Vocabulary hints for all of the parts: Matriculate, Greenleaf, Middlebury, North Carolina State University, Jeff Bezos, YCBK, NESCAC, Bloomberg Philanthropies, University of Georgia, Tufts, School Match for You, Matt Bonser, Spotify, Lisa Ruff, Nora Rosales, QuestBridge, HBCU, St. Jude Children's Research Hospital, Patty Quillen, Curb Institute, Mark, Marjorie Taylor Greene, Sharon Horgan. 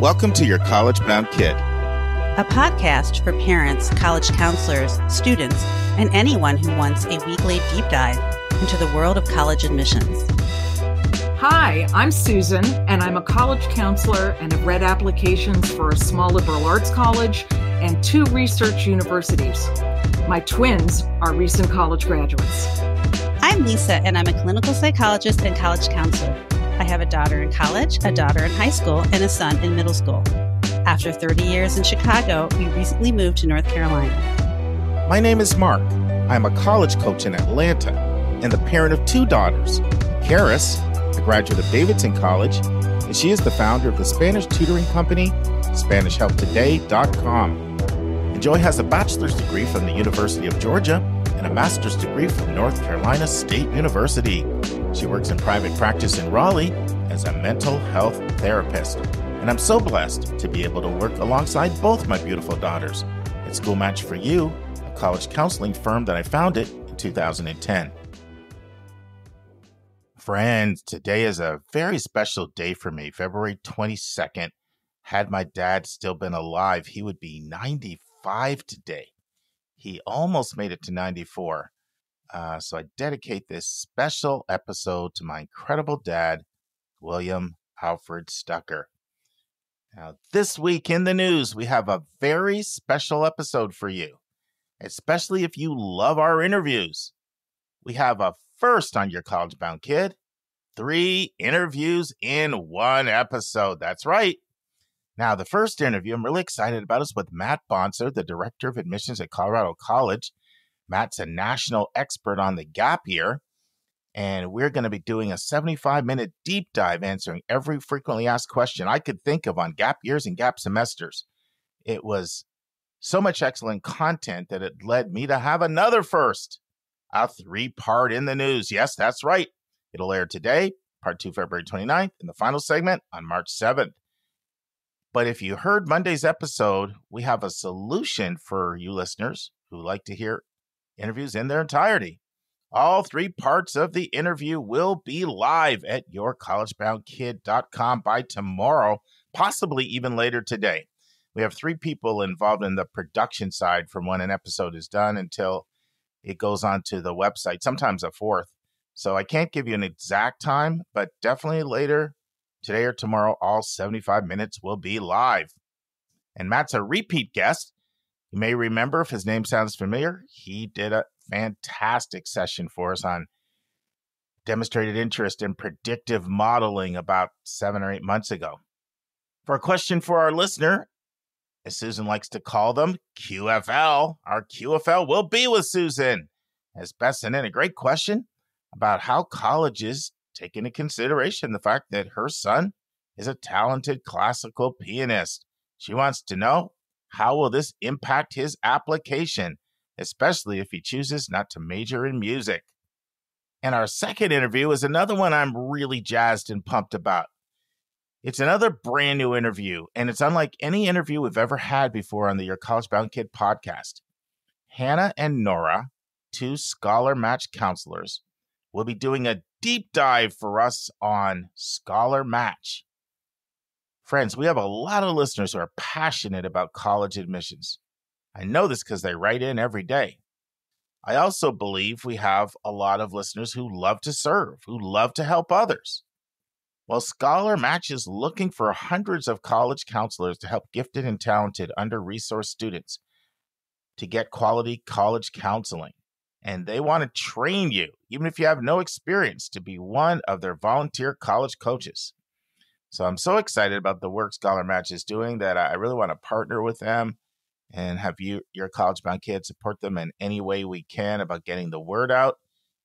Welcome to Your College Bound Kid, a podcast for parents, college counselors, students, and anyone who wants a weekly deep dive into the world of college admissions. Hi, I'm Susan, and I'm a college counselor and have read applications for a small liberal arts college and two research universities. My twins are recent college graduates. I'm Lisa, and I'm a clinical psychologist and college counselor. I have a daughter in college, a daughter in high school, and a son in middle school. After 30 years in Chicago, we recently moved to North Carolina. My name is Mark. I'm a college coach in Atlanta and the parent of two daughters, Karis, a graduate of Davidson College, and she is the founder of the Spanish tutoring company, SpanishHelptoday.com. And Joy has a bachelor's degree from the University of Georgia and a master's degree from North Carolina State University. She works in private practice in Raleigh as a mental health therapist. And I'm so blessed to be able to work alongside both my beautiful daughters at School Match for You, a college counseling firm that I founded in 2010. Friends, today is a very special day for me. February 22nd, had my dad still been alive, he would be 95 today. He almost made it to 94. So I dedicate this special episode to my incredible dad, William Alfred Stucker. Now, this week in the news, we have a very special episode for you, especially if you love our interviews. We have a first on Your College Bound Kid, 3 interviews in one episode. That's right. Now, the first interview I'm really excited about is with Matt Bonser, the Director of Admissions at Colorado College. Matt's a national expert on the gap year, and we're going to be doing a 75-minute deep dive answering every frequently asked question I could think of on gap years and gap semesters. It was so much excellent content that it led me to have another first, a 3-part in the news. Yes, that's right. It'll air today, part 2, February 29th, and the final segment on March 7th. But if you heard Monday's episode, we have a solution for you listeners who like to hear interviews in their entirety. All 3 parts of the interview will be live at yourcollegeboundkid.com by tomorrow, possibly even later today. We have 3 people involved in the production side from when an episode is done until it goes onto the website, sometimes a 4th. So I can't give you an exact time, but definitely later today or tomorrow, all 75 minutes will be live. And Matt's a repeat guest. You may remember, if his name sounds familiar, he did a fantastic session for us on demonstrated interest in predictive modeling about 7 or 8 months ago. For a question for our listener, as Susan likes to call them, QFL, our QFL will be with Susan. As Beth sent in a great question about how colleges take into consideration the fact that her son is a talented classical pianist. She wants to know, how will this impact his application, especially if he chooses not to major in music? And our second interview is another one I'm really jazzed and pumped about. It's another brand new interview, and it's unlike any interview we've ever had before on the Your College Bound Kid podcast. Hannah and Nora, 2 Scholar Match counselors, will be doing a deep dive for us on Scholar Match. Friends, we have a lot of listeners who are passionate about college admissions. I know this because they write in every day. I also believe we have a lot of listeners who love to serve, who love to help others. Well, Scholar Match is looking for hundreds of college counselors to help gifted and talented under-resourced students to get quality college counseling. And they want to train you, even if you have no experience, to be one of their volunteer college coaches. So I'm so excited about the work Scholar Match is doing that I really want to partner with them and have you, your college-bound kids, support them in any way we can about getting the word out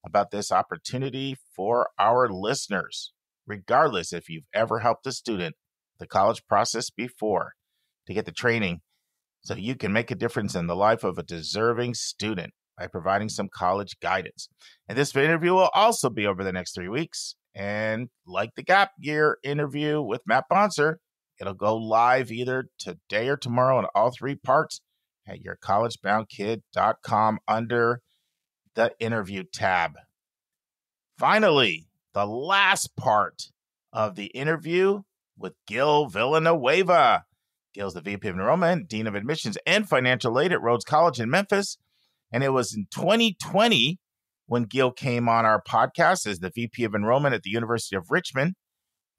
about this opportunity for our listeners, regardless if you've ever helped a student the college process before, to get the training so you can make a difference in the life of a deserving student by providing some college guidance. And this interview will also be over the next 3 weeks. And like the gap year interview with Matt Bonser, it'll go live either today or tomorrow in all 3 parts at yourcollegeboundkid.com under the interview tab. Finally, the last part of the interview with Gil Villanueva. Gil's the VP of Enrollment, Dean of Admissions, and Financial Aid at Rhodes College in Memphis. And it was in 2020 when Gil came on our podcast as the VP of Enrollment at the University of Richmond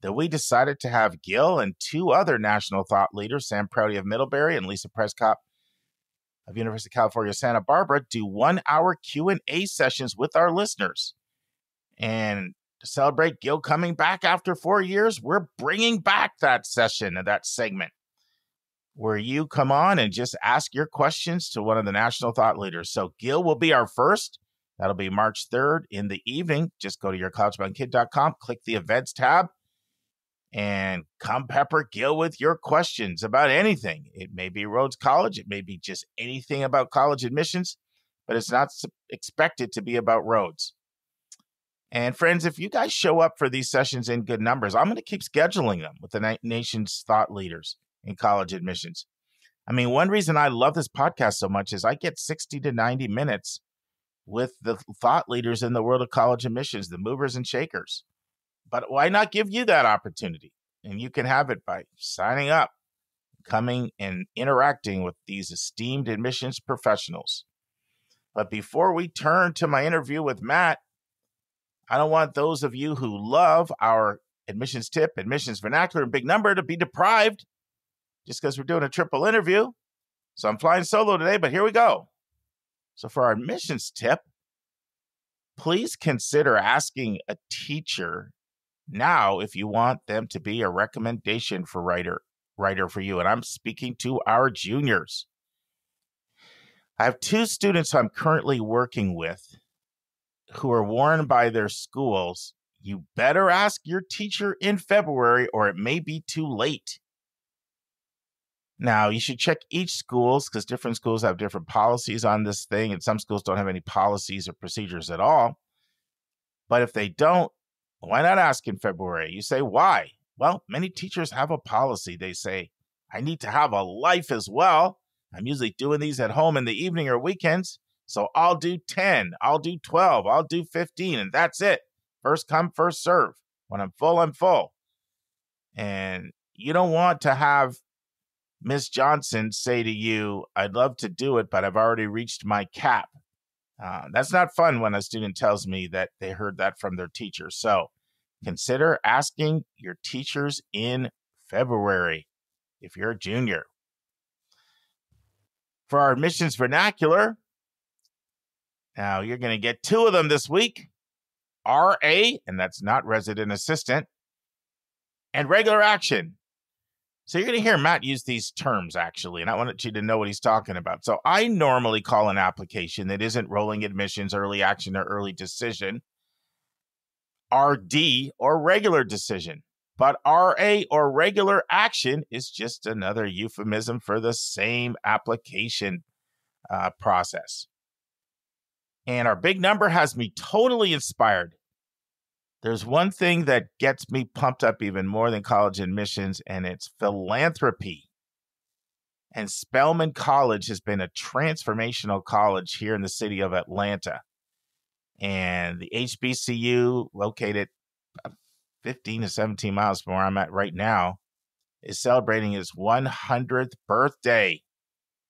that we decided to have Gil and two other national thought leaders, Sam Prouty of Middlebury and Lisa Prescott of University of California, Santa Barbara, do one-hour Q&A sessions with our listeners. And to celebrate Gil coming back after 4 years, we're bringing back that session and that segment where you come on and just ask your questions to one of the national thought leaders. So Gil will be our first. That'll be March 3rd in the evening. Just go to yourcollegeboundkid.com, click the events tab, and come pepper Gil with your questions about anything. It may be Rhodes College. It may be just anything about college admissions, but it's not expected to be about Rhodes. And friends, if you guys show up for these sessions in good numbers, I'm going to keep scheduling them with the nation's thought leaders in college admissions. I mean, one reason I love this podcast so much is I get 60 to 90 minutes with the thought leaders in the world of college admissions, the movers and shakers. But why not give you that opportunity? And you can have it by signing up, coming and interacting with these esteemed admissions professionals. But before we turn to my interview with Matt, I don't want those of you who love our admissions tip, admissions vernacular, and big number to be deprived just because we're doing a triple interview. So I'm flying solo today, but here we go. So for our admissions tip, please consider asking a teacher now if you want them to be a recommendation for writer for you. And I'm speaking to our juniors. I have two students I'm currently working with who are warned by their schools, you better ask your teacher in February or it may be too late. Now, you should check each schools because different schools have different policies on this thing, and some schools don't have any policies or procedures at all. But if they don't, why not ask in February? You say, why? Well, many teachers have a policy. They say, I need to have a life as well. I'm usually doing these at home in the evening or weekends. So I'll do 10, I'll do 12, I'll do 15, and that's it. First come, first serve. When I'm full, I'm full. And you don't want to have Miss Johnson say to you, I'd love to do it, but I've already reached my cap. That's not fun when a student tells me that they heard that from their teacher. So consider asking your teachers in February if you're a junior. For our admissions vernacular, now, you're going to get two of them this week, RA, and that's not resident assistant, and regular action. So you're going to hear Matt use these terms, actually, and I wanted you to know what he's talking about. So I normally call an application that isn't rolling admissions, early action, or early decision, RD, or regular decision. But RA, or regular action, is just another euphemism for the same application process. And our big number has me totally inspired. There's one thing that gets me pumped up even more than college admissions, and it's philanthropy. And Spelman College has been a transformational college here in the city of Atlanta. And the HBCU, located 15 to 17 miles from where I'm at right now, is celebrating its 100th birthday.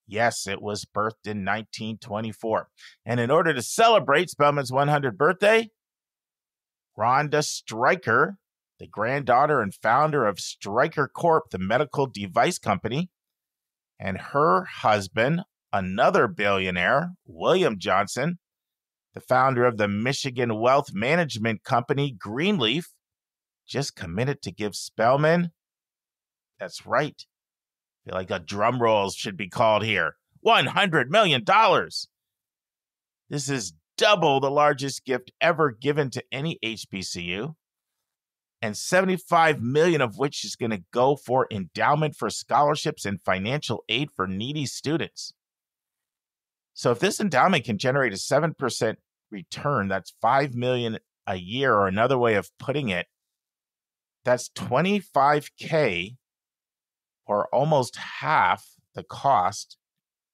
Yes, it was birthed in 1924. And in order to celebrate Spelman's 100th birthday, Rhonda Stryker, the granddaughter and founder of Stryker Corp, the medical device company, and her husband, another billionaire, William Johnson, the founder of the Michigan wealth management company, Greenleaf, just committed to give Spelman, that's right, I feel like a drum roll should be called here, $100 million. This is double the largest gift ever given to any HBCU, and $75 million of which is going to go for endowment for scholarships and financial aid for needy students. So if this endowment can generate a 7% return, that's $5 million a year, or another way of putting it, that's $25K. Or almost half the cost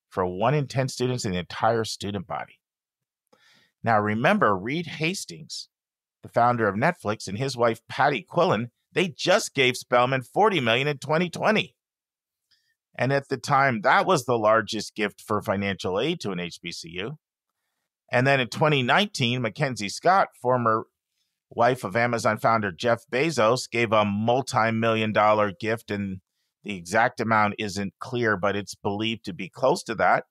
for 1 in 10 students in the entire student body. Now remember, Reed Hastings, the founder of Netflix, and his wife Patty Quillen They just gave Spelman $40 million in 2020. And at the time, that was the largest gift for financial aid to an HBCU. And then in 2019, Mackenzie Scott, former wife of Amazon founder Jeff Bezos, gave a multi-million-dollar gift, and the exact amount isn't clear, but it's believed to be close to that.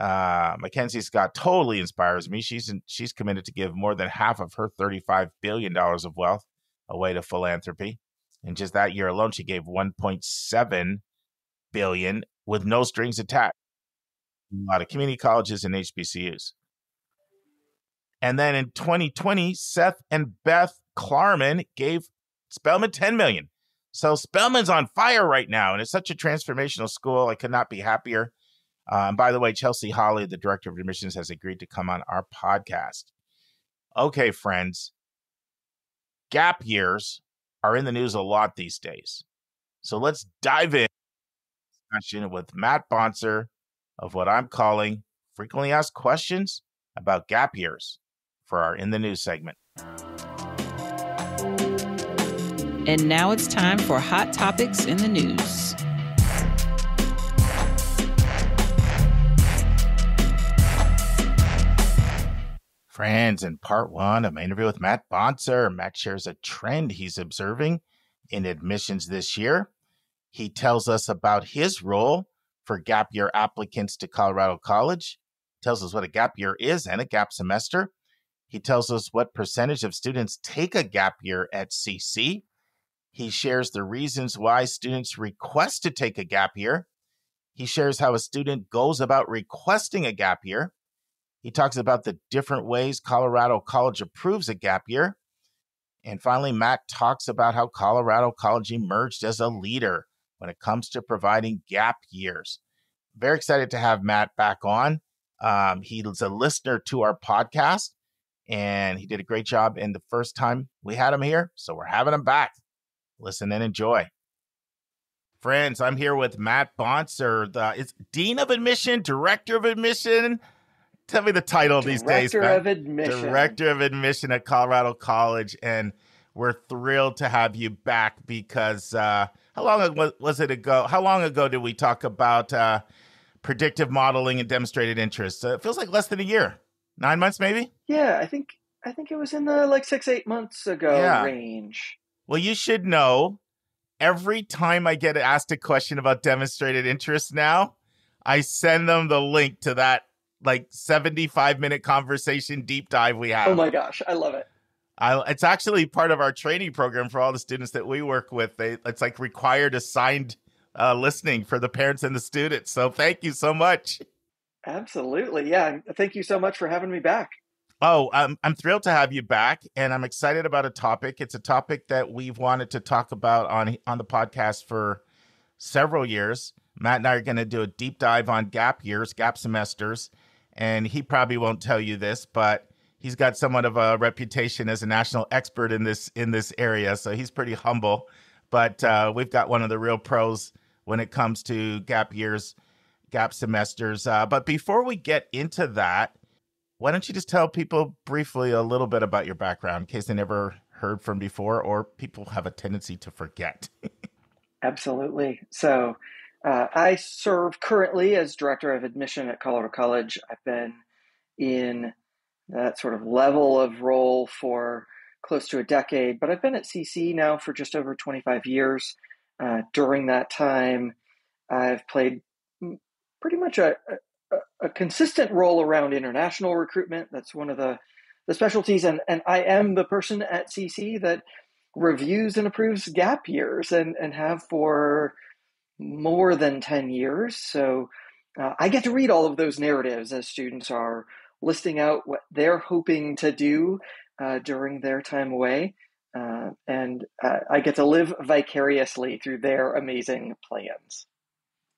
Mackenzie Scott totally inspires me. She's committed to give more than half of her $35 billion of wealth away to philanthropy. And just that year alone, she gave $1.7 billion with no strings attached. A lot of community colleges and HBCUs. And then in 2020, Seth and Beth Klarman gave Spelman $10 million. So Spelman's on fire right now, and it's such a transformational school. I could not be happier. And by the way, Chelsea Holly, the director of admissions, has agreed to come on our podcast. Okay, friends. Gap years are in the news a lot these days. So let's dive in with Matt Bonser of what I'm calling Frequently Asked Questions about Gap Years for our In the News segment. And now it's time for Hot Topics in the News. Friends, in part one of my interview with Matt Bonser, Matt shares a trend he's observing in admissions this year. He tells us about his role for gap year applicants to Colorado College, tells us what a gap year is and a gap semester. He tells us what percentage of students take a gap year at CC. He shares the reasons why students request to take a gap year. He shares how a student goes about requesting a gap year. He talks about the different ways Colorado College approves a gap year. And finally, Matt talks about how Colorado College emerged as a leader when it comes to providing gap years. Very excited to have Matt back on. He's a listener to our podcast, and he did a great job in the first time we had him here, so we're having him back. Listen and enjoy. Friends, I'm here with Matt Bonser, the Dean of Admission, Director of Admission. Tell me the title these days. Director of Admission. Director of Admission at Colorado College. And we're thrilled to have you back because how long was it ago? How long ago did we talk about predictive modeling and demonstrated interest? It feels like less than a year. 9 months, maybe? Yeah, I think it was in the like 6-8 months ago range. Well, you should know every time I get asked a question about demonstrated interest now, I send them the link to that like 75-minute conversation deep dive we have. Oh my gosh, I love it. It's actually part of our training program for all the students that we work with. It's like required assigned listening for the parents and the students. So thank you so much. Absolutely. Yeah, thank you so much for having me back. Oh, I'm thrilled to have you back, and I'm excited about a topic. It's a topic that we've wanted to talk about on the podcast for several years. Matt and I are going to do a deep dive on gap years, gap semesters. And he probably won't tell you this, but he's got somewhat of a reputation as a national expert in this area. So he's pretty humble. But we've got one of the real pros when it comes to gap years, gap semesters. But before we get into that, why don't you just tell people briefly a little bit about your background in case they never heard from before or people have a tendency to forget. Absolutely. So I serve currently as Director of Admission at Colorado College. I've been in that sort of level of role for close to a decade, but I've been at CC now for just over 25 years. During that time, I've played pretty much a consistent role around international recruitment. That's one of the specialties, and I am the person at CC that reviews and approves gap years and have for more than 10 years. So I get to read all of those narratives as students are listing out what they're hoping to do during their time away. And I get to live vicariously through their amazing plans.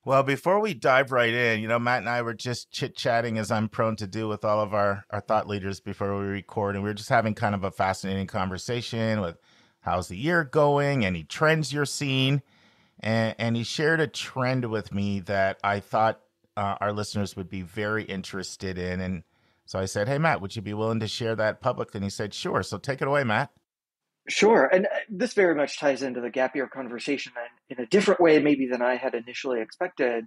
Well, before we dive right in, Matt and I were just chit-chatting as I'm prone to do with all of our thought leaders before we record. And we were just having kind of a fascinating conversation with how's the year going, any trends you're seeing. And he shared a trend with me that I thought our listeners would be very interested in. And so I said, hey, Matt, would you be willing to share that publicly? And he said, sure. So take it away, Matt. Sure. And this very much ties into the gap year conversation in a different way maybe than I had initially expected,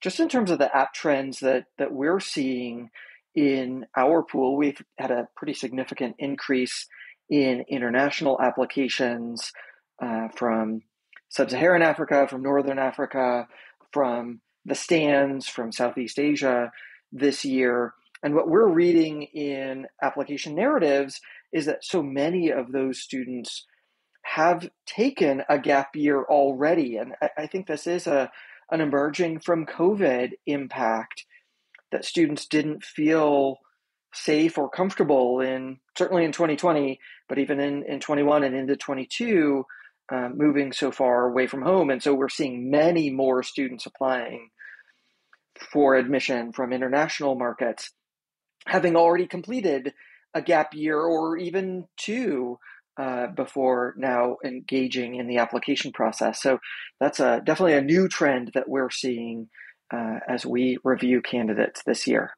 just in terms of the app trends that we're seeing in our pool. We've had a pretty significant increase in international applications from Sub-Saharan Africa, from Northern Africa, from the stands, from Southeast Asia this year. And what we're reading in application narratives is that so many of those students have taken a gap year already. And I think this is an emerging from COVID impact, that students didn't feel safe or comfortable in, certainly in 2020, but even in 21 and into 22, moving so far away from home. And so we're seeing many more students applying for admission from international markets, having already completed a gap year or even two before now engaging in the application process. So that's definitely a new trend that we're seeing as we review candidates this year.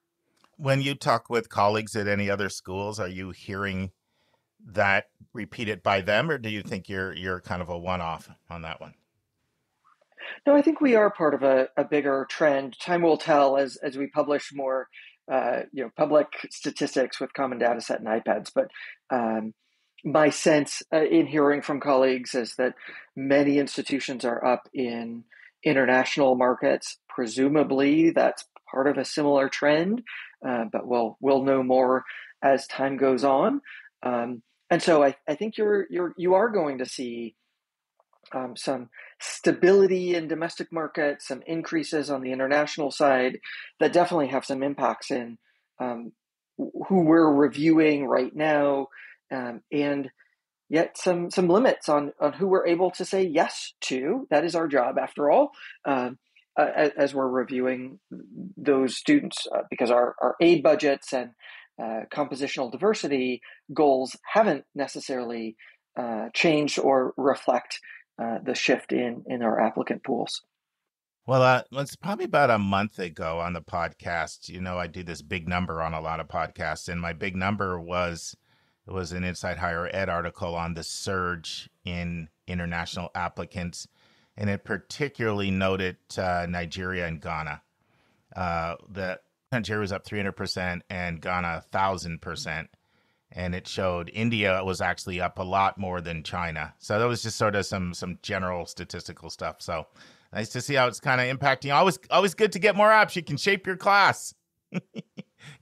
When you talk with colleagues at any other schools, are you hearing that repeated by them, or do you think you're kind of a one-off on that one? No, I think we are part of a bigger trend. Time will tell as we publish more public statistics with common data set and iPads. But my sense in hearing from colleagues is that many institutions are up in international markets. Presumably, that's part of a similar trend, but we'll know more as time goes on. And so I think you are going to see some stability in domestic markets, some increases on the international side that definitely have some impacts in who we're reviewing right now, and yet some limits on who we're able to say yes to. That is our job, after all, as we're reviewing those students, because our aid budgets and compositional diversity goals haven't necessarily changed or reflect the shift in our applicant pools. Well, it's probably about a month ago on the podcast. You know, I do this big number on a lot of podcasts, and my big number was an Inside Higher Ed article on the surge in international applicants, and it particularly noted Nigeria and Ghana. That Nigeria was up 300% and Ghana 1,000%. And it showed India was actually up a lot more than China. So that was just sort of some general statistical stuff. So nice to see how it's kind of impacting. Always good to get more apps. You can shape your class. Of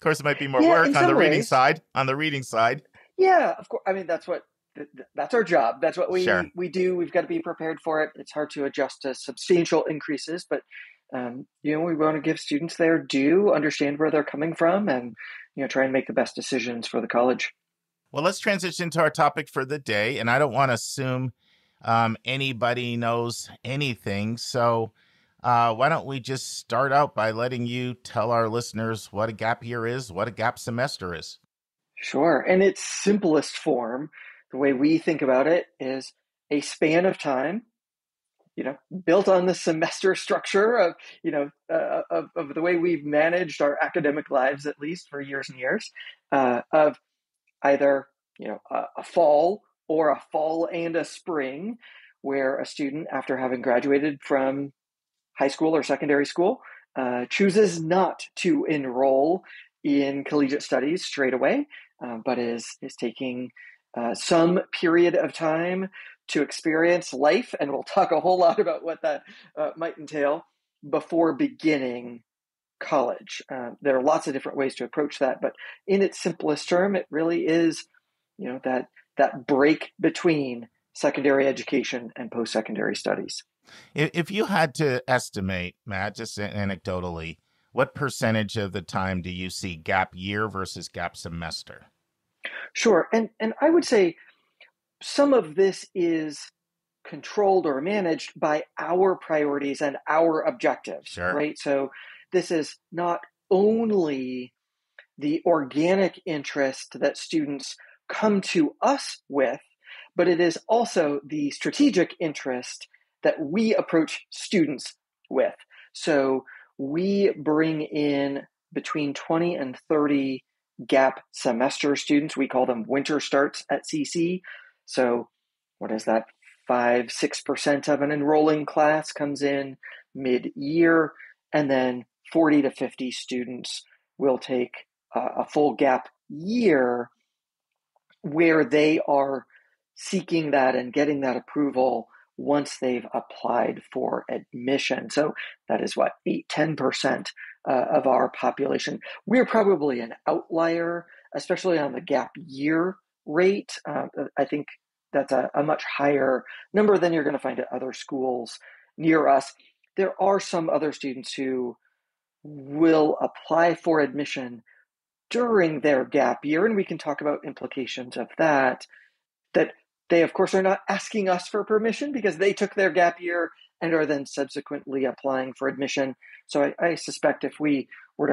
course, it might be more work on the reading side. Yeah, of course. I mean, that's our job. That's what we do. We've got to be prepared for it. It's hard to adjust to substantial increases, but we want to give students their due, understand where they're coming from, and try and make the best decisions for the college. Well, let's transition to our topic for the day. And I don't want to assume anybody knows anything. So why don't we just start out by letting you tell our listeners what a gap year is, what a gap semester is. Sure. In its simplest form, the way we think about it is a span of time, built on the semester structure of, of the way we've managed our academic lives, at least for years and years, of either, a fall or a fall and a spring, where a student, after having graduated from high school or secondary school, chooses not to enroll in collegiate studies straight away, but is taking some period of time to experience life, and we'll talk a whole lot about what that might entail, before beginning college. There are lots of different ways to approach that, but in its simplest term, it really is, that break between secondary education and post-secondary studies. If you had to estimate, Matt, just anecdotally, what percentage of the time do you see gap year versus gap semester? Sure. And I would say some of this is controlled or managed by our priorities and our objectives, sure, right? So this is not only the organic interest that students come to us with, but it is also the strategic interest that we approach students with. So we bring in between 20 and 30 gap semester students. We call them winter starts at CC. So what is that, 5, 6% of an enrolling class comes in mid-year, and then 40 to 50 students will take a full gap year where they are seeking that and getting that approval once they've applied for admission. So that is what, 8, 10% of our population. We're probably an outlier, especially on the gap year rate. I think that's a much higher number than you're going to find at other schools near us. There are some other students who will apply for admission during their gap year, and we can talk about implications of that, that they, of course, are not asking us for permission because they took their gap year and are then subsequently applying for admission. So I suspect if we were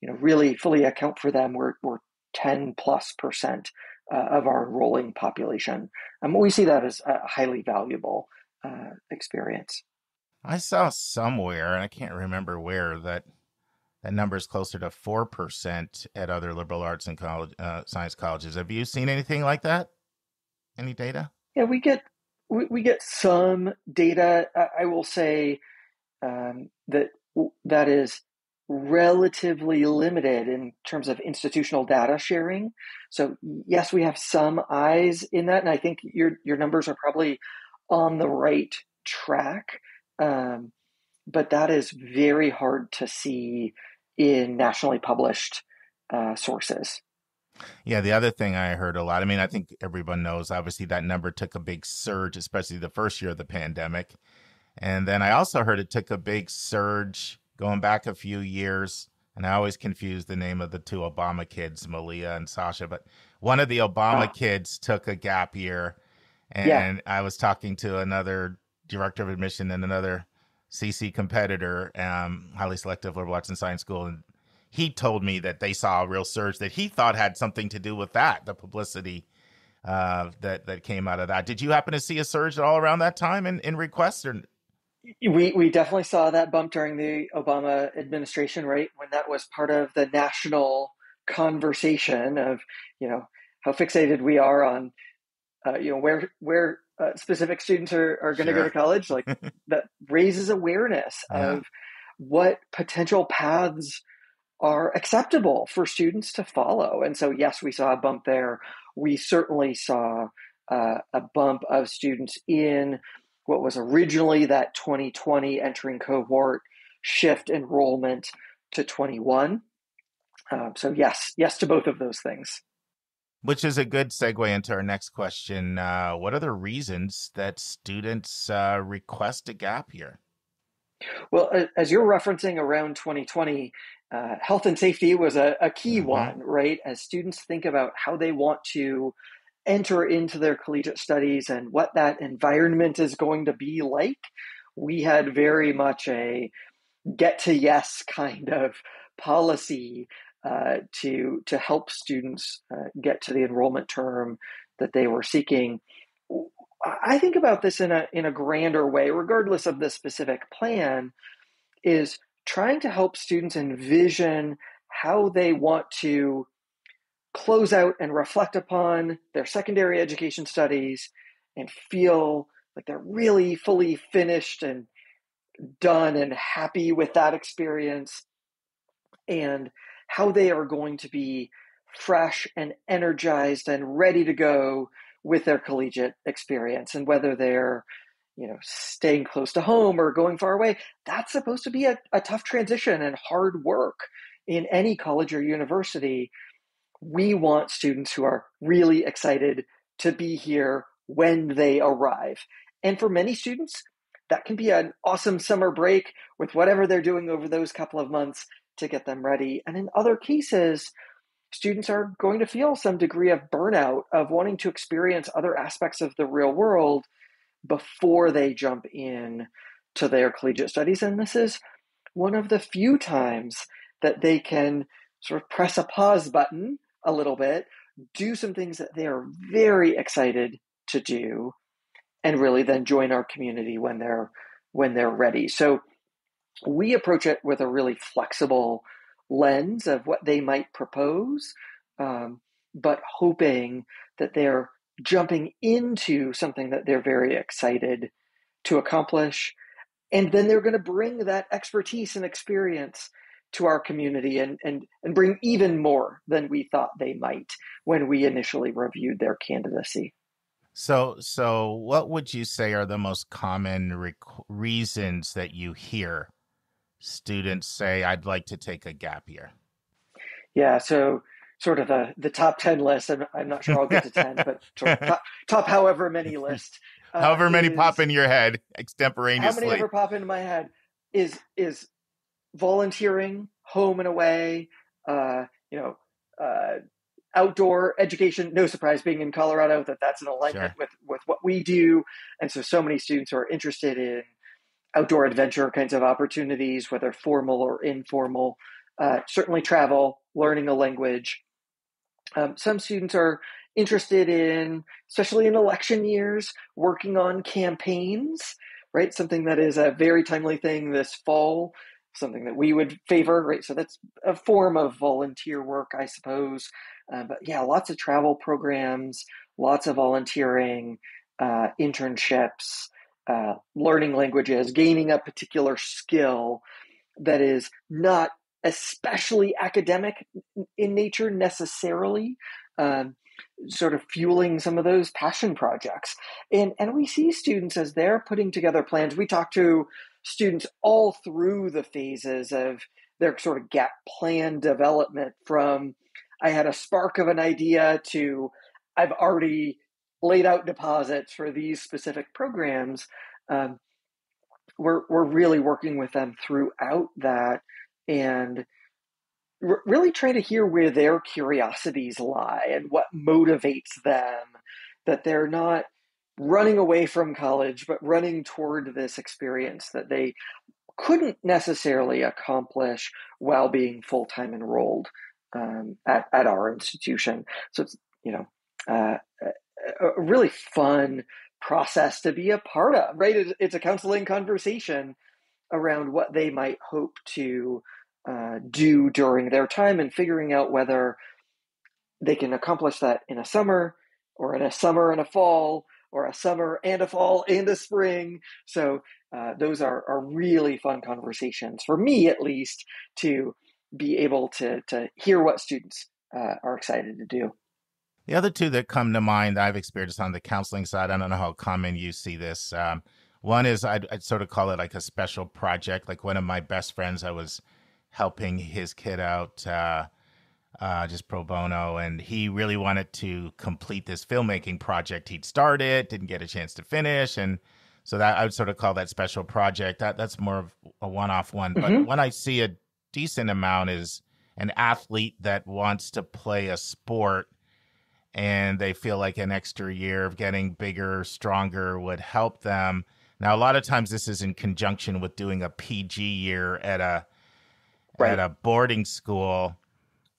to really fully account for them, we're 10+% of our enrolling population. And we see that as a highly valuable experience. I saw somewhere, and I can't remember where, that that number is closer to 4% at other liberal arts and college, science colleges. Have you seen anything like that? Any data? Yeah, we get some data. I will say that is relatively limited in terms of institutional data sharing. So yes, we have some eyes in that, and I think your numbers are probably on the right track. But that is very hard to see in nationally published sources. Yeah, the other thing I heard a lot, I think everyone knows, obviously, that number took a big surge, especially the first year of the pandemic. And then I also heard it took a big surge going back a few years. And I always confuse the name of the two Obama kids, Malia and Sasha, but one of the Obama kids took a gap year. And I was talking to another director of admission and another CC competitor, highly selective liberal arts and science school. And he told me that they saw a real surge that he thought had something to do with that, the publicity that came out of that. Did you happen to see a surge at all around that time in requests? Or... We definitely saw that bump during the Obama administration, right? When that was part of the national conversation of, how fixated we are on, where specific students are going to go to college. Like that raises awareness of what potential paths are acceptable for students to follow. And so, yes, we saw a bump there. We certainly saw a bump of students in what was originally that 2020 entering cohort shift enrollment to 21. So yes to both of those things. Which is a good segue into our next question. What are the reasons that students request a gap year? Well, as you're referencing around 2020, health and safety was a key one, right? As students think about how they want to enter into their collegiate studies and what that environment is going to be like, we had very much a get to yes kind of policy to help students get to the enrollment term that they were seeking. I think about this in a grander way, regardless of the specific plan, is trying to help students envision how they want to close out and reflect upon their secondary education studies and feel like they're really fully finished and done and happy with that experience, and how they are going to be fresh and energized and ready to go with their collegiate experience. And whether they're staying close to home or going far away, that's supposed to be a tough transition and hard work in any college or university. We want students who are really excited to be here when they arrive. And for many students, that can be an awesome summer break with whatever they're doing over those couple of months to get them ready. And in other cases, students are going to feel some degree of burnout of wanting to experience other aspects of the real world before they jump in to their collegiate studies. And this is one of the few times that they can sort of press a pause button a little bit, do some things that they are very excited to do, and really then join our community when they're ready. So we approach it with a really flexible lens of what they might propose, but hoping that they're jumping into something that they're very excited to accomplish. And then they're going to bring that expertise and experience to our community and bring even more than we thought they might when we initially reviewed their candidacy. So what would you say are the most common reasons that you hear students say, I'd like to take a gap year? Yeah, so sort of the top 10 list, I'm not sure I'll get to 10, but top however many list. However many pop in your head extemporaneously. How many ever pop into my head is volunteering, home and away, outdoor education. No surprise being in Colorado that's an alignment with what we do. And so many students are interested in outdoor adventure kinds of opportunities, whether formal or informal, certainly travel, learning a language. Some students are interested in, especially in election years, working on campaigns, right? Something that is a very timely thing this fall, something that we would favor, right? So that's a form of volunteer work, I suppose. But yeah, lots of travel programs, lots of volunteering, internships, learning languages, gaining a particular skill that is not especially academic in nature necessarily, sort of fueling some of those passion projects. And we see students as they're putting together plans. We talk to students all through the phases of their sort of gap plan development, from I had a spark of an idea to I've already laid out deposits for these specific programs. We're really working with them throughout that and really trying to hear where their curiosities lie and what motivates them, that they're not running away from college, but running toward this experience that they couldn't necessarily accomplish while being full-time enrolled at our institution. So it's, a really fun process to be a part of, right? It's a counseling conversation around what they might hope to do during their time and figuring out whether they can accomplish that in a summer or in a summer and a fall or a summer and a fall and a spring. So those are really fun conversations for me, at least, to be able to hear what students are excited to do. The other two that come to mind that I've experienced on the counseling side, I don't know how common you see this. One is I'd sort of call it like a special project. Like one of my best friends, I was helping his kid out just pro bono. And he really wanted to complete this filmmaking project he'd started, didn't get a chance to finish. And so that I would sort of call that special project. That's more of a one-off one. Mm-hmm. But when I see a decent amount is an athlete that wants to play a sport and they feel like an extra year of getting bigger, stronger would help them. Now, a lot of times this is in conjunction with doing a PG year at a boarding school.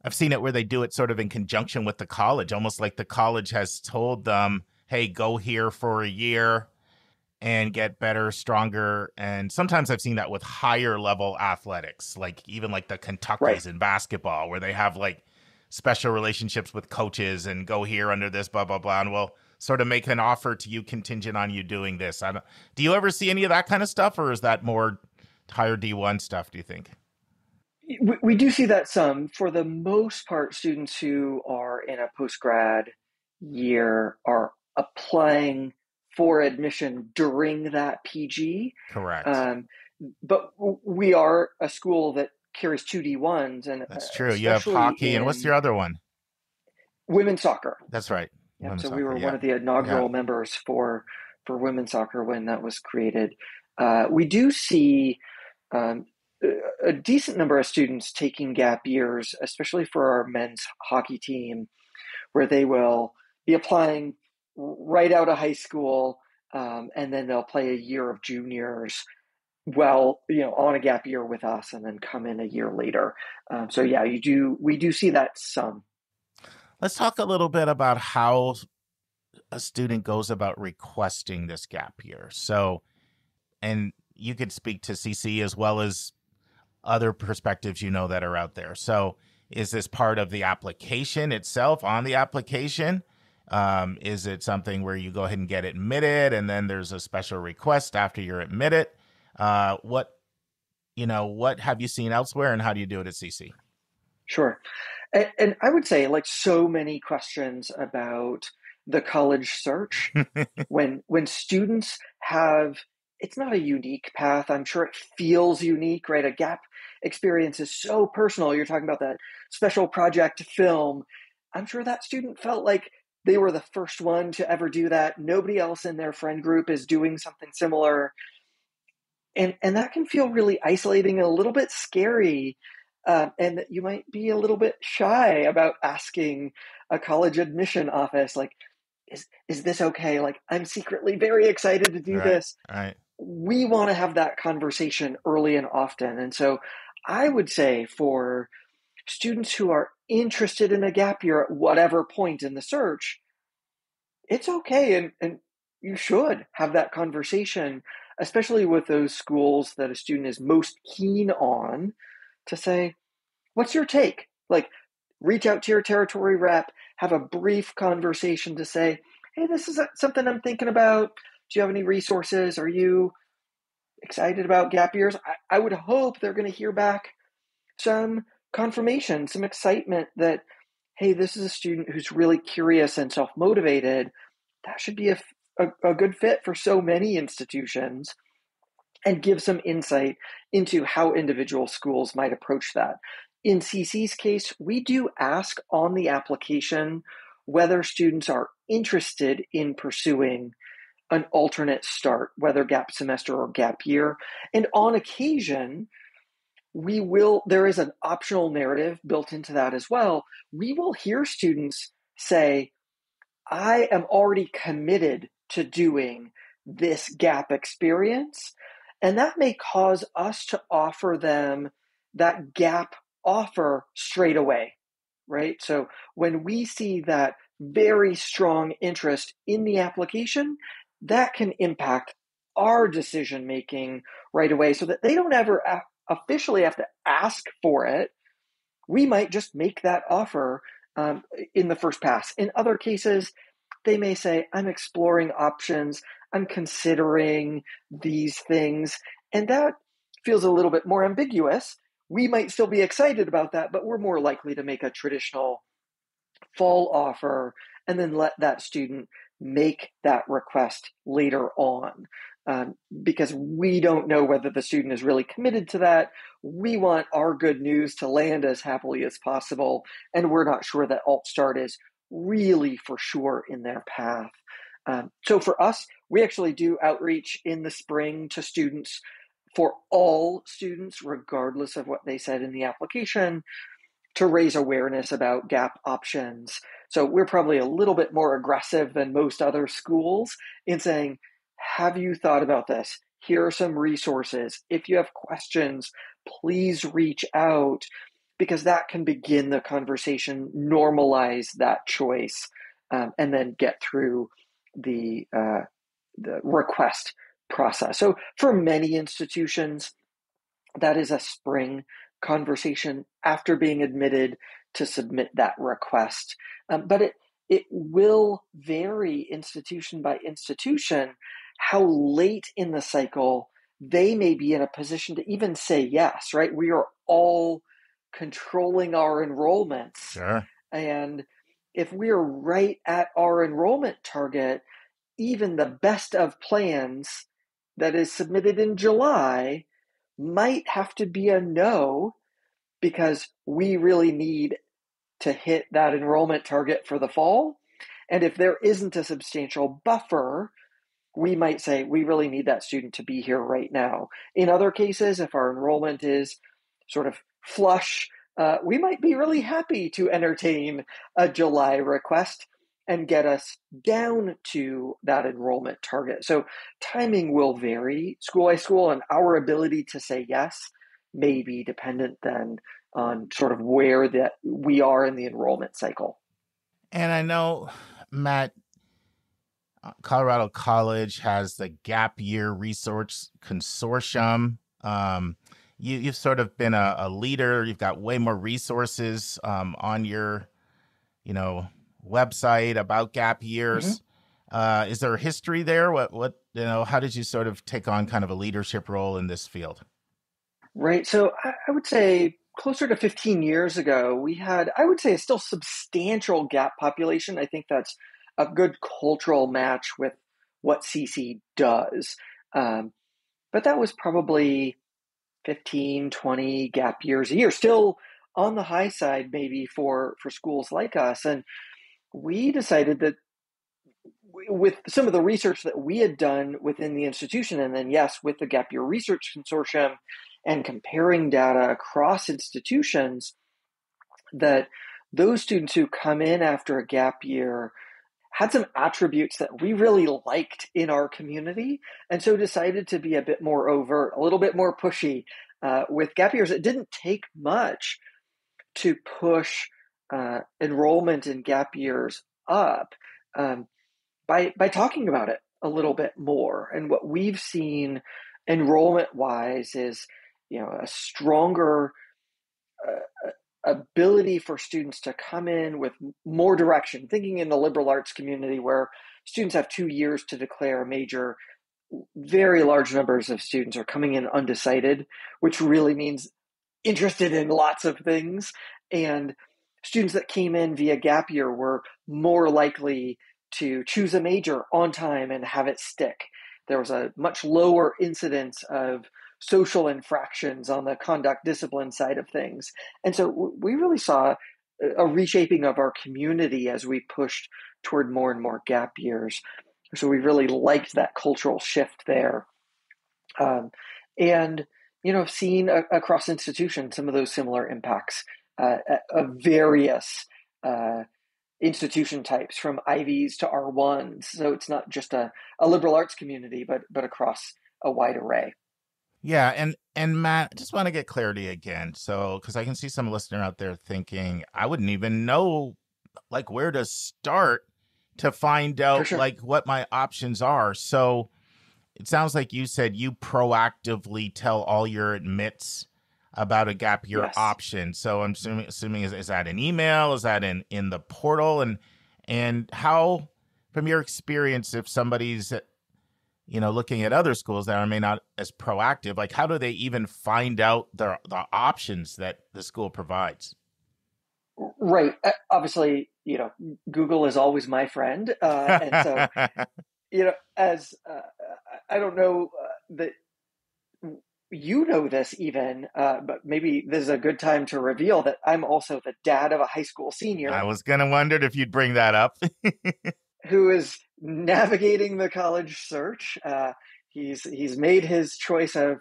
I've seen it where they do it sort of in conjunction with the college, almost like the college has told them, hey, go here for a year and get better, stronger. And sometimes I've seen that with higher level athletics, like even like the Kentuckys in basketball, where they have like special relationships with coaches and go here under this, blah, blah, blah. And we'll sort of make an offer to you contingent on you doing this. Do you ever see any of that kind of stuff, or is that more higher D1 stuff, do you think? We do see that some. For the most part, students who are in a post-grad year are applying for admission during that PG. Correct. But we are a school that carries two D1s. And that's true. You have hockey. And what's your other one? Women's soccer. That's right. Yeah, so we were one of the inaugural members for women's soccer when that was created. We do see a decent number of students taking gap years, especially for our men's hockey team, where they will be applying right out of high school, and then they'll play a year of juniors on a gap year with us and then come in a year later. We do see that some. Let's talk a little bit about how a student goes about requesting this gap year. So, and you could speak to CC as well as other perspectives, that are out there. So is this part of the application itself on the application? Is it something where you go ahead and get admitted and then there's a special request after you're admitted? What have you seen elsewhere and how do you do it at CC? Sure. And I would say, like, so many questions about the college search, when students have, it's not a unique path. I'm sure it feels unique, right? A gap experience is so personal. You're talking about that special project film. I'm sure that student felt like they were the first one to ever do that. Nobody else in their friend group is doing something similar. And that can feel really isolating and a little bit scary. And that you might be a little bit shy about asking a college admission office, like, is this okay? Like, I'm secretly very excited to do this. Right. We want to have that conversation early and often. And so I would say for students who are interested in a gap year at whatever point in the search, it's okay. And you should have that conversation, especially with those schools that a student is most keen on, to say, what's your take? Like, reach out to your territory rep, have a brief conversation to say, hey, this is something I'm thinking about. Do you have any resources? Are you excited about gap years? I would hope they're going to hear back some confirmation, some excitement that, hey, this is a student who's really curious and self-motivated. That should be a good fit for so many institutions, and give some insight into how individual schools might approach that. In CC's case, we do ask on the application whether students are interested in pursuing an alternate start, whether gap semester or gap year. And on occasion, there is an optional narrative built into that as well. We will hear students say, I am already committed to doing this gap experience. And that may cause us to offer them that gap offer straight away, right? So when we see that very strong interest in the application, that can impact our decision-making right away so that they don't ever officially have to ask for it. We might just make that offer in the first pass. In other cases, they may say, I'm exploring options. I'm considering these things. And that feels a little bit more ambiguous. We might still be excited about that, but we're more likely to make a traditional fall offer and then let that student make that request later on. Because we don't know whether the student is really committed to that. We want our good news to land as happily as possible. And we're not sure that Alt Start is really for sure in their path. So for us, we actually do outreach in the spring to students, for all students, regardless of what they said in the application, to raise awareness about gap options. So we're probably a little bit more aggressive than most other schools in saying, have you thought about this? Here are some resources. If you have questions, please reach out, because that can begin the conversation, normalize that choice, and then get through the request process. So for many institutions, that is a spring conversation after being admitted to submit that request. But it will vary institution by institution how late in the cycle they may be in a position to even say yes, right? We are all controlling our enrollments. Sure. And if we're right at our enrollment target, even the best of plans that is submitted in July might have to be a no, because we really need to hit that enrollment target for the fall. And if there isn't a substantial buffer, we might say, we really need that student to be here right now. In other cases, if our enrollment is sort of flush, we might be really happy to entertain a July request and get us down to that enrollment target. So timing will vary school by school, and our ability to say yes may be dependent then on sort of where that we are in the enrollment cycle. And I know, Matt, Colorado College has the Gap Year Resource Consortium. You've sort of been a leader. You've got way more resources on your, website about gap years. Mm-hmm. Is there a history there? What you know? How did you sort of take on kind of a leadership role in this field? Right. So I would say closer to 15 years ago, we had, I would say, a still substantial gap population. I think that's a good cultural match with what CC does. But that was probably 15, 20 gap years a year, still on the high side maybe for schools like us. And we decided that with some of the research that we had done within the institution, and then yes, with the Gap Year Research Consortium and comparing data across institutions, that those students who come in after a gap year had some attributes that we really liked in our community, and so decided to be a bit more overt, a little bit more pushy with gap years. It didn't take much to push enrollment in gap years up by talking about it a little bit more. And what we've seen enrollment-wise is, you know, a stronger ability for students to come in with more direction, thinking in the liberal arts community where students have 2 years to declare a major. Very large numbers of students are coming in undecided, which really means interested in lots of things. And students that came in via gap year were more likely to choose a major on time and have it stick. There was a much lower incidence of social infractions on the conduct discipline side of things. And so we really saw a reshaping of our community as we pushed toward more and more gap years. So we really liked that cultural shift there. And, you know, seen across institutions some of those similar impacts of various institution types, from IVs to R1s. So it's not just a liberal arts community, but across a wide array. Yeah. And Matt, I just want to get clarity again. So, because I can see some listener out there thinking, I wouldn't even know like where to start to find out like what my options are. So it sounds like you said you proactively tell all your admits about a gap year option. So I'm assuming is that an email? Is that in the portal? And how, from your experience, if somebody's, you know, looking at other schools that are may not as proactive, like how do they even find out the options that the school provides? Right. Obviously, you know, Google is always my friend. And so, you know, as I don't know that you know this even, but maybe this is a good time to reveal that I'm also the dad of a high school senior. I was going to wonder if you'd bring that up. Who is navigating the college search. He's made his choice of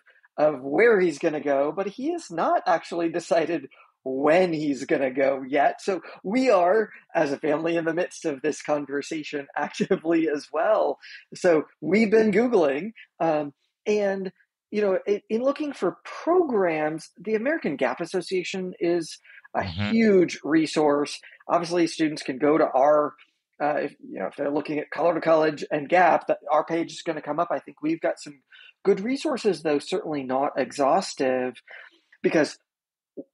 where he's going to go, but he has not actually decided when he's going to go yet. So we are, as a family, in the midst of this conversation actively as well. So we've been Googling, and you know, in looking for programs, the American Gap Association is a huge resource. Obviously, students can go to our, if they're looking at Colorado College and Gap, our page is going to come up. I think we've got some good resources, though certainly not exhaustive, because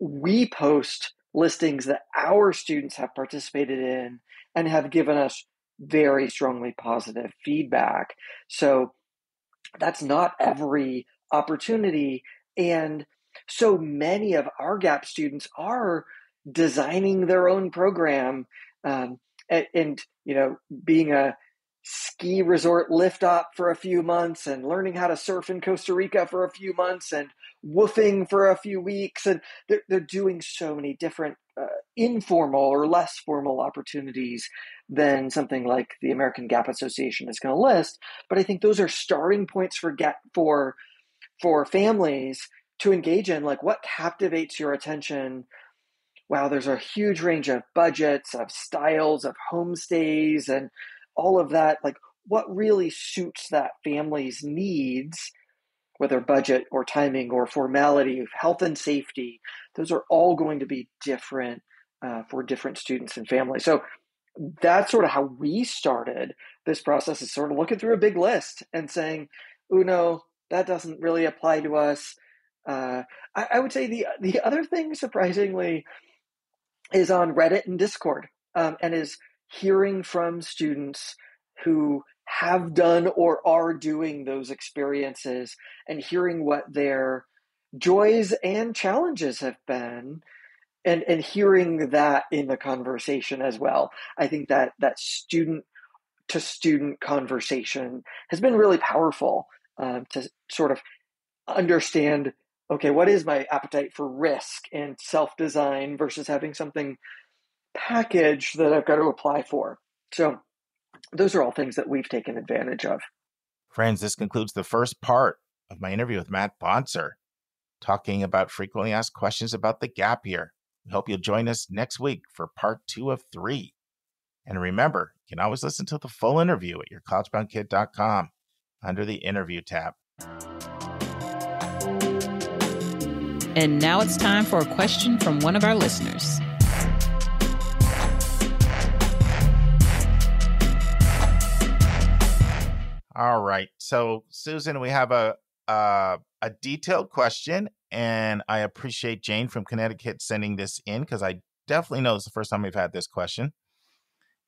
we post listings that our students have participated in and have given us very strongly positive feedback. So that's not every opportunity. And so many of our GAP students are designing their own program, and you know, being a ski resort lift op for a few months, and learning how to surf in Costa Rica for a few months, and woofing for a few weeks. And they're doing so many different informal or less formal opportunities than something like the American Gap Association is going to list. But I think those are starting points for families to engage in, like, what captivates your attention. Wow, there's a huge range of budgets, of styles, of homestays, and all of that. Like, what really suits that family's needs, whether budget or timing or formality, health and safety. Those are all going to be different for different students and families. So that's sort of how we started this process, is sort of looking through a big list and saying, oh, no, that doesn't really apply to us. I would say the other thing, surprisingly, is on Reddit and Discord, and is hearing from students who have done or are doing those experiences and hearing what their joys and challenges have been, and hearing that in the conversation as well. I think that that student to student conversation has been really powerful to sort of understand, okay, what is my appetite for risk and self-design versus having something packaged that I've got to apply for. So those are all things that we've taken advantage of. Friends, this concludes the first part of my interview with Matt Bonser, talking about frequently asked questions about the gap year. We hope you'll join us next week for part 2 of 3. And remember, you can always listen to the full interview at yourcollegeboundkid.com under the interview tab. And now it's time for a question from one of our listeners. All right. So, Susan, we have a detailed question, and I appreciate Jane from Connecticut sending this in because I definitely know it's the first time we've had this question.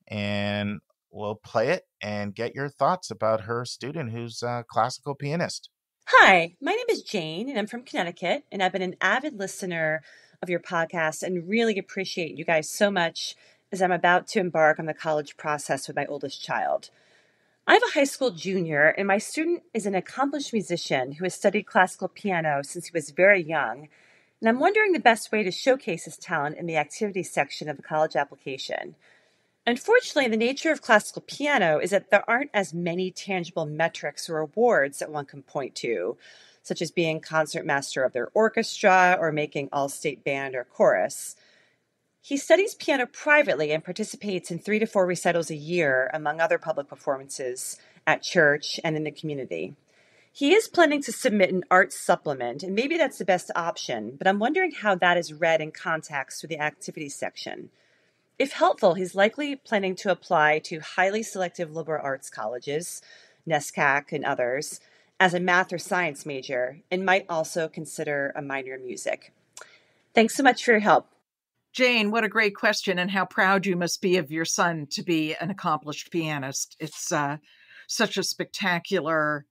And we'll play it and get your thoughts about her student who's a classical pianist. Hi, my name is Jane, and I'm from Connecticut, and I've been an avid listener of your podcast and really appreciate you guys so much as I'm about to embark on the college process with my oldest child. I have a high school junior, and my student is an accomplished musician who has studied classical piano since he was very young, and I'm wondering the best way to showcase his talent in the activities section of the college application. Unfortunately, the nature of classical piano is that there aren't as many tangible metrics or awards that one can point to, such as being concertmaster of their orchestra or making all-state band or chorus. He studies piano privately and participates in 3 to 4 recitals a year, among other public performances at church and in the community. He is planning to submit an art supplement, and maybe that's the best option, but I'm wondering how that is read in context with the activities section. If helpful, he's likely planning to apply to highly selective liberal arts colleges, NESCAC and others, as a math or science major, and might also consider a minor in music. Thanks so much for your help. Jane, what a great question, and how proud you must be of your son to be an accomplished pianist. It's such a spectacular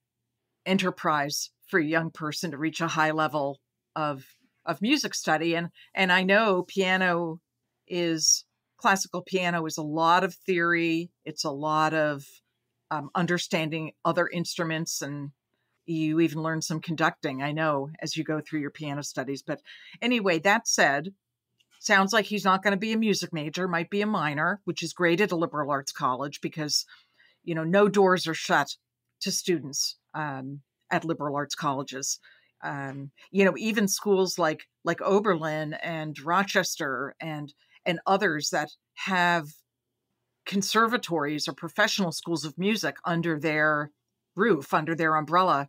enterprise for a young person to reach a high level of music study. And I know classical piano is a lot of theory. It's a lot of understanding other instruments, and you even learn some conducting, I know, as you go through your piano studies. But anyway, that said, sounds like he's not going to be a music major, might be a minor, which is great at a liberal arts college because, you know, no doors are shut to students at liberal arts colleges. You know, even schools like Oberlin and Rochester and others that have conservatories or professional schools of music under their roof, under their umbrella,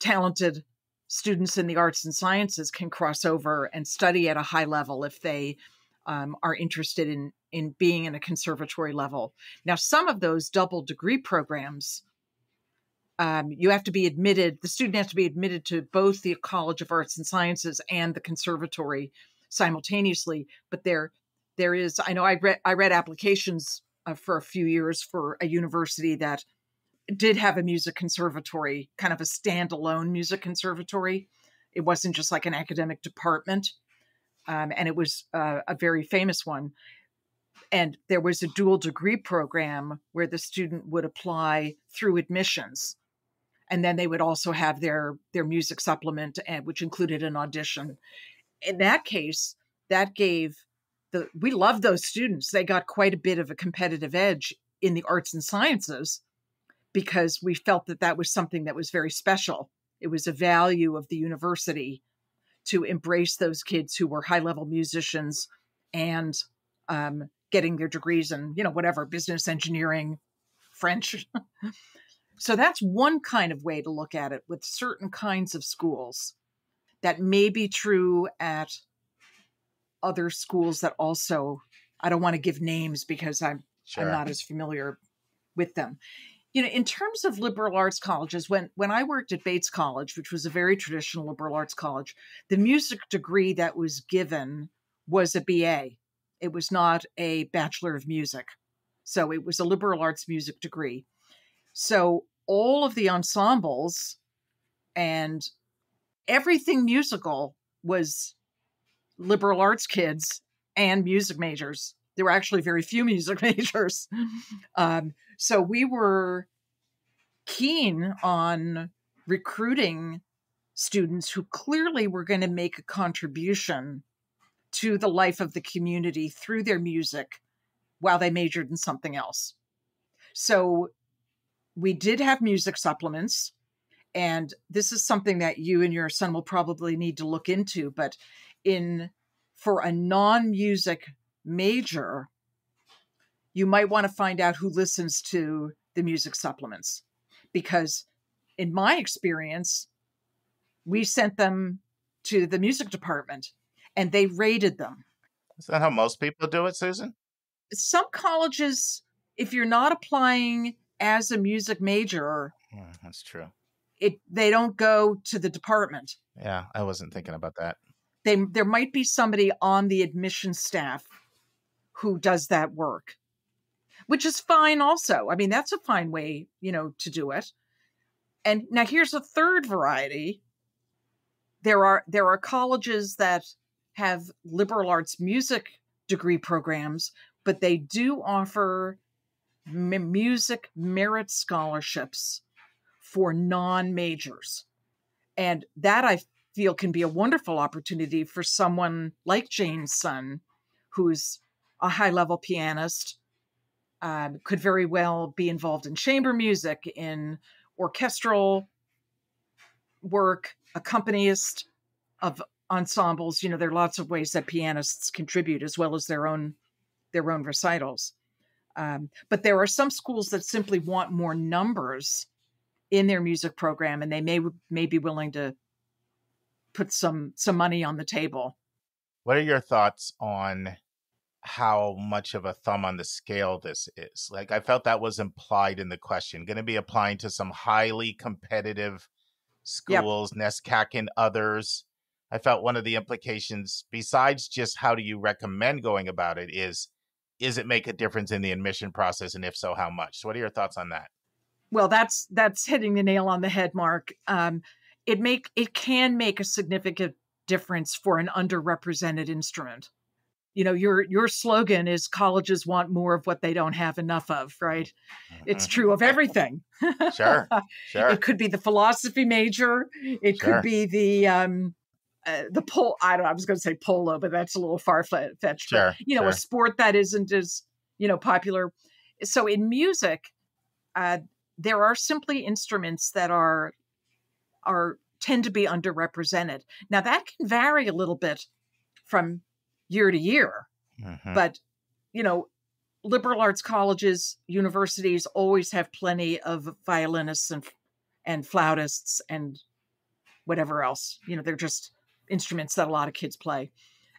talented students in the arts and sciences can cross over and study at a high level if they are interested in being in a conservatory level. Now, some of those double degree programs, you have to be admitted, the student has to be admitted to both the College of Arts and Sciences and the conservatory simultaneously. But there is, I know I read applications for a few years for a university that did have a music conservatory, kind of a standalone music conservatory. It wasn't just like an academic department. And it was a very famous one. And there was a dual degree program where the student would apply through admissions. And then they would also have their music supplement, which included an audition. In that case, that gave we loved those students. They got quite a bit of a competitive edge in the arts and sciences, because we felt that was something that was very special. It was a value of the university to embrace those kids who were high-level musicians and getting their degrees in, you know, whatever, business, engineering, French. So that's one kind of way to look at it with certain kinds of schools. That may be true at other schools that also, I don't want to give names because I'm not as familiar with them. You know, in terms of liberal arts colleges, when I worked at Bates College, which was a very traditional liberal arts college, the music degree that was given was a BA. It was not a Bachelor of Music. So it was a liberal arts music degree. So all of the ensembles and everything musical was liberal arts kids and music majors. There were actually very few music majors. So we were keen on recruiting students who clearly were going to make a contribution to the life of the community through their music while they majored in something else. So we did have music supplements, and this is something that you and your son will probably need to look into, but for a non-music major, you might want to find out who listens to the music supplements, because in my experience, we sent them to the music department and they rated them. Is that how most people do it, Susan? Some colleges, if you're not applying as a music major, that's true. They don't go to the department. Yeah, I wasn't thinking about that. There might be somebody on the admission staff who does that work, which is fine also. I mean, that's a fine way, to do it. And now here's a third variety. There are colleges that have liberal arts music degree programs, but they do offer music merit scholarships for non-majors. And that I feel can be a wonderful opportunity for someone like Jane's son, who's a high-level pianist, could very well be involved in chamber music, in orchestral work, accompanist of ensembles. There are lots of ways that pianists contribute as well as their own recitals. But there are some schools that simply want more numbers in their music program, and they may be willing to put some money on the table. What are your thoughts on how much of a thumb on the scale this is? Like, I felt that was implied in the question. Going to be applying to some highly competitive schools, yep. NESCAC and others. I felt one of the implications, besides just how do you recommend going about it, is it make a difference in the admission process? And if so, how much? So what are your thoughts on that? Well, that's hitting the nail on the head, Mark. It can make a significant difference for an underrepresented instrument. Your slogan is colleges want more of what they don't have enough of, right? Mm-hmm. It's true of everything. Sure. It could be the philosophy major. It could be the pole. I was going to say polo, but that's a little far-fetched. Sure. A sport that isn't as popular. So in music, there are simply instruments that are tend to be underrepresented. Now that can vary a little bit from year to year, mm-hmm. but liberal arts colleges, universities always have plenty of violinists and flautists and whatever else. They're just instruments that a lot of kids play,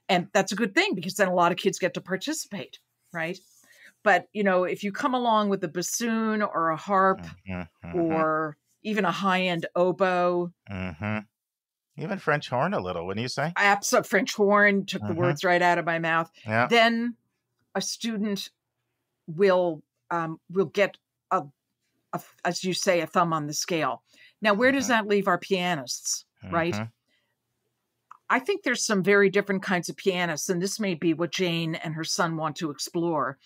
and that's a good thing because then a lot of kids get to participate, right? But if you come along with a bassoon or a harp, mm-hmm. or even a high-end oboe. Mm-hmm. Even French horn a little, wouldn't you say? Absolutely. French horn took the words right out of my mouth. Yeah. Then a student will get, a, as you say, a thumb on the scale. Now, where does that leave our pianists, right? I think there's some very different kinds of pianists, and this may be what Jane and her son want to explore,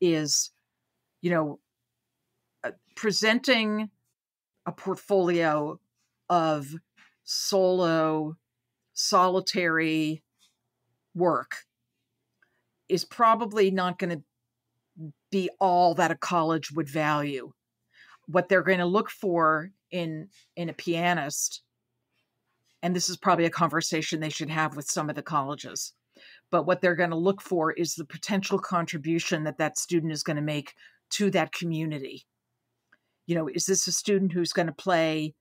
is, presenting a portfolio of solo, solitary work is probably not going to be all that a college would value. What they're going to look for in a pianist, and this is probably a conversation they should have with some of the colleges, but what they're going to look for is the potential contribution that student is going to make to that community. Is this a student who's going to play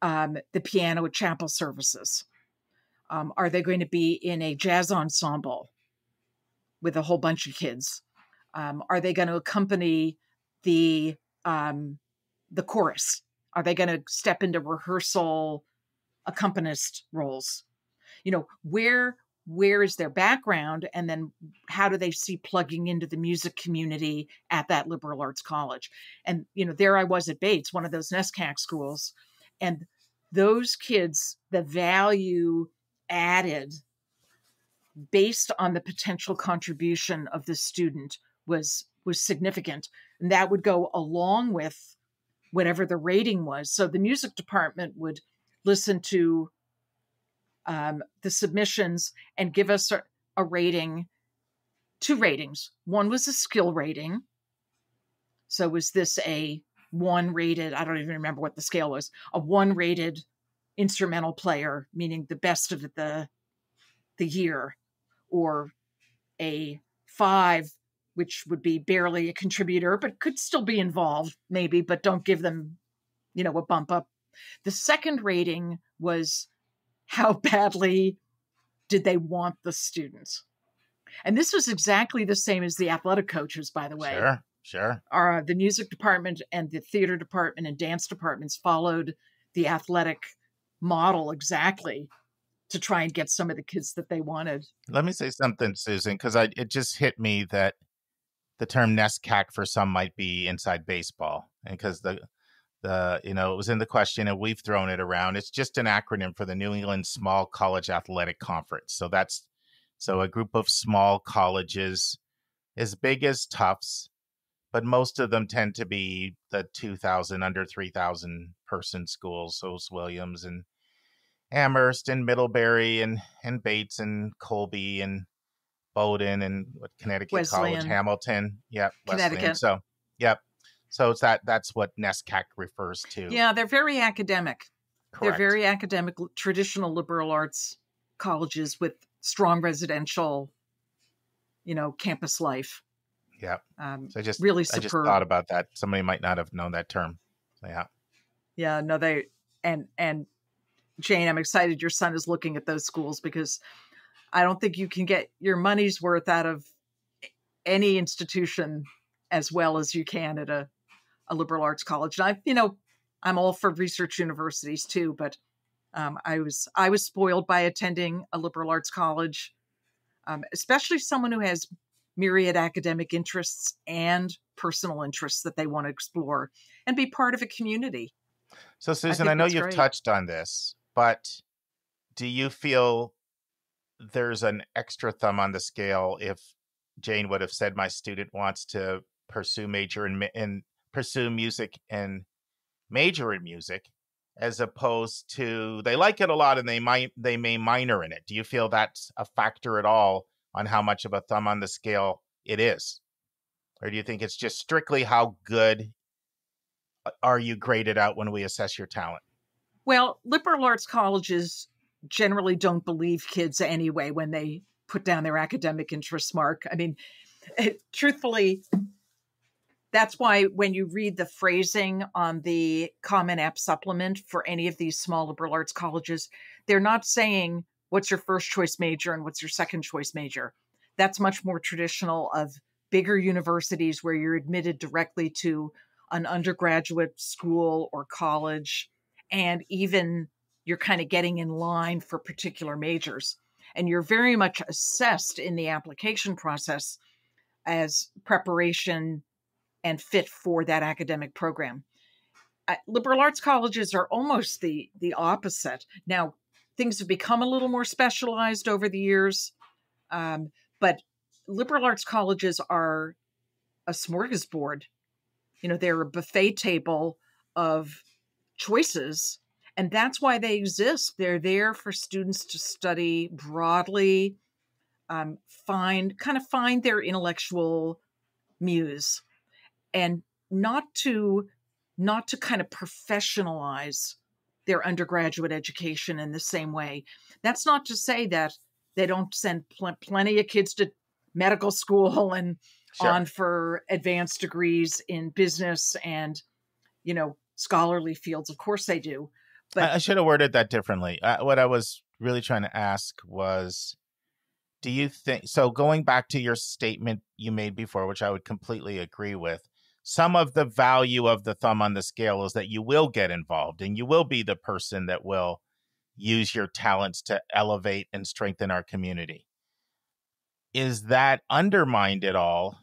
the piano at chapel services? Are they going to be in a jazz ensemble with a whole bunch of kids? Are they going to accompany the chorus? Are they going to step into rehearsal accompanist roles? Where where is their background, and then how do they see plugging into the music community at that liberal arts college? And, you know, there I was at Bates, one of those NESCAC schools, and those kids, the value added based on the potential contribution of the student was significant. And that would go along with whatever the rating was. So the music department would listen to the submissions and give us a rating, two ratings. One was a skill rating. So was this a one rated, I don't even remember what the scale was, a one rated instrumental player, meaning the best of the year, or a five, which would be barely a contributor, but could still be involved maybe, but don't give them, you know, a bump up. The second rating was how badly did they want the students? And this was exactly the same as the athletic coaches, by the way. Sure, sure. The music department and the theater department and dance departments followed the athletic model exactly to try and get some of the kids that they wanted. Let me say something, Susan, because it just hit me that the term NESCAC for some might be inside baseball, and because it was in the question and we've thrown it around. It's just an acronym for the New England Small College Athletic Conference. So so a group of small colleges as big as Tufts, but most of them tend to be the 2,000 under 3,000 person schools. So it's Williams and Amherst and Middlebury and Bates and Colby and Bowdoin and Connecticut Wesleyan. College, Hamilton. Yep. Connecticut. Wesleyan. So, yep. So it's that's what NESCAC refers to. Yeah, they're very academic. Correct. They're very academic, traditional liberal arts colleges with strong residential, campus life. Yeah. So I just thought about that. Somebody might not have known that term. So, yeah. Yeah. No, and Jane, I'm excited your son is looking at those schools, because I don't think you can get your money's worth out of any institution as well as you can at a liberal arts college. And I'm all for research universities too, but I was spoiled by attending a liberal arts college, especially someone who has myriad academic interests and personal interests that they want to explore and be part of a community. So Susan, I know you've touched on this, but do you feel there's an extra thumb on the scale if Jane would have said my student wants to pursue music and major in music, as opposed to they like it a lot and they may minor in it? Do you feel that's a factor at all on how much of a thumb on the scale it is? Or do you think it's just strictly how good are you graded out when we assess your talent? Well, liberal arts colleges generally don't believe kids anyway when they put down their academic interests, Mark. I mean, truthfully, that's why when you read the phrasing on the Common App supplement for any of these small liberal arts colleges, they're not saying what's your first choice major and what's your second choice major. That's much more traditional of bigger universities where you're admitted directly to an undergraduate school or college, and even you're kind of getting in line for particular majors. And you're very much assessed in the application process as preparation and fit for that academic program. Liberal arts colleges are almost the opposite. Now, things have become a little more specialized over the years, but liberal arts colleges are a smorgasbord. They're a buffet table of choices, and that's why they exist. They're there for students to study broadly, find their intellectual muse, and not to kind of professionalize their undergraduate education in the same way. That's not to say that they don't send plenty of kids to medical school and sure. on for advanced degrees in business and, scholarly fields. Of course they do. But I should have worded that differently. What I was really trying to ask was, do you think, so going back to your statement you made before, which I would completely agree with, some of the value of the thumb on the scale is that you will get involved and you will be the person that will use your talents to elevate and strengthen our community. Is that undermined at all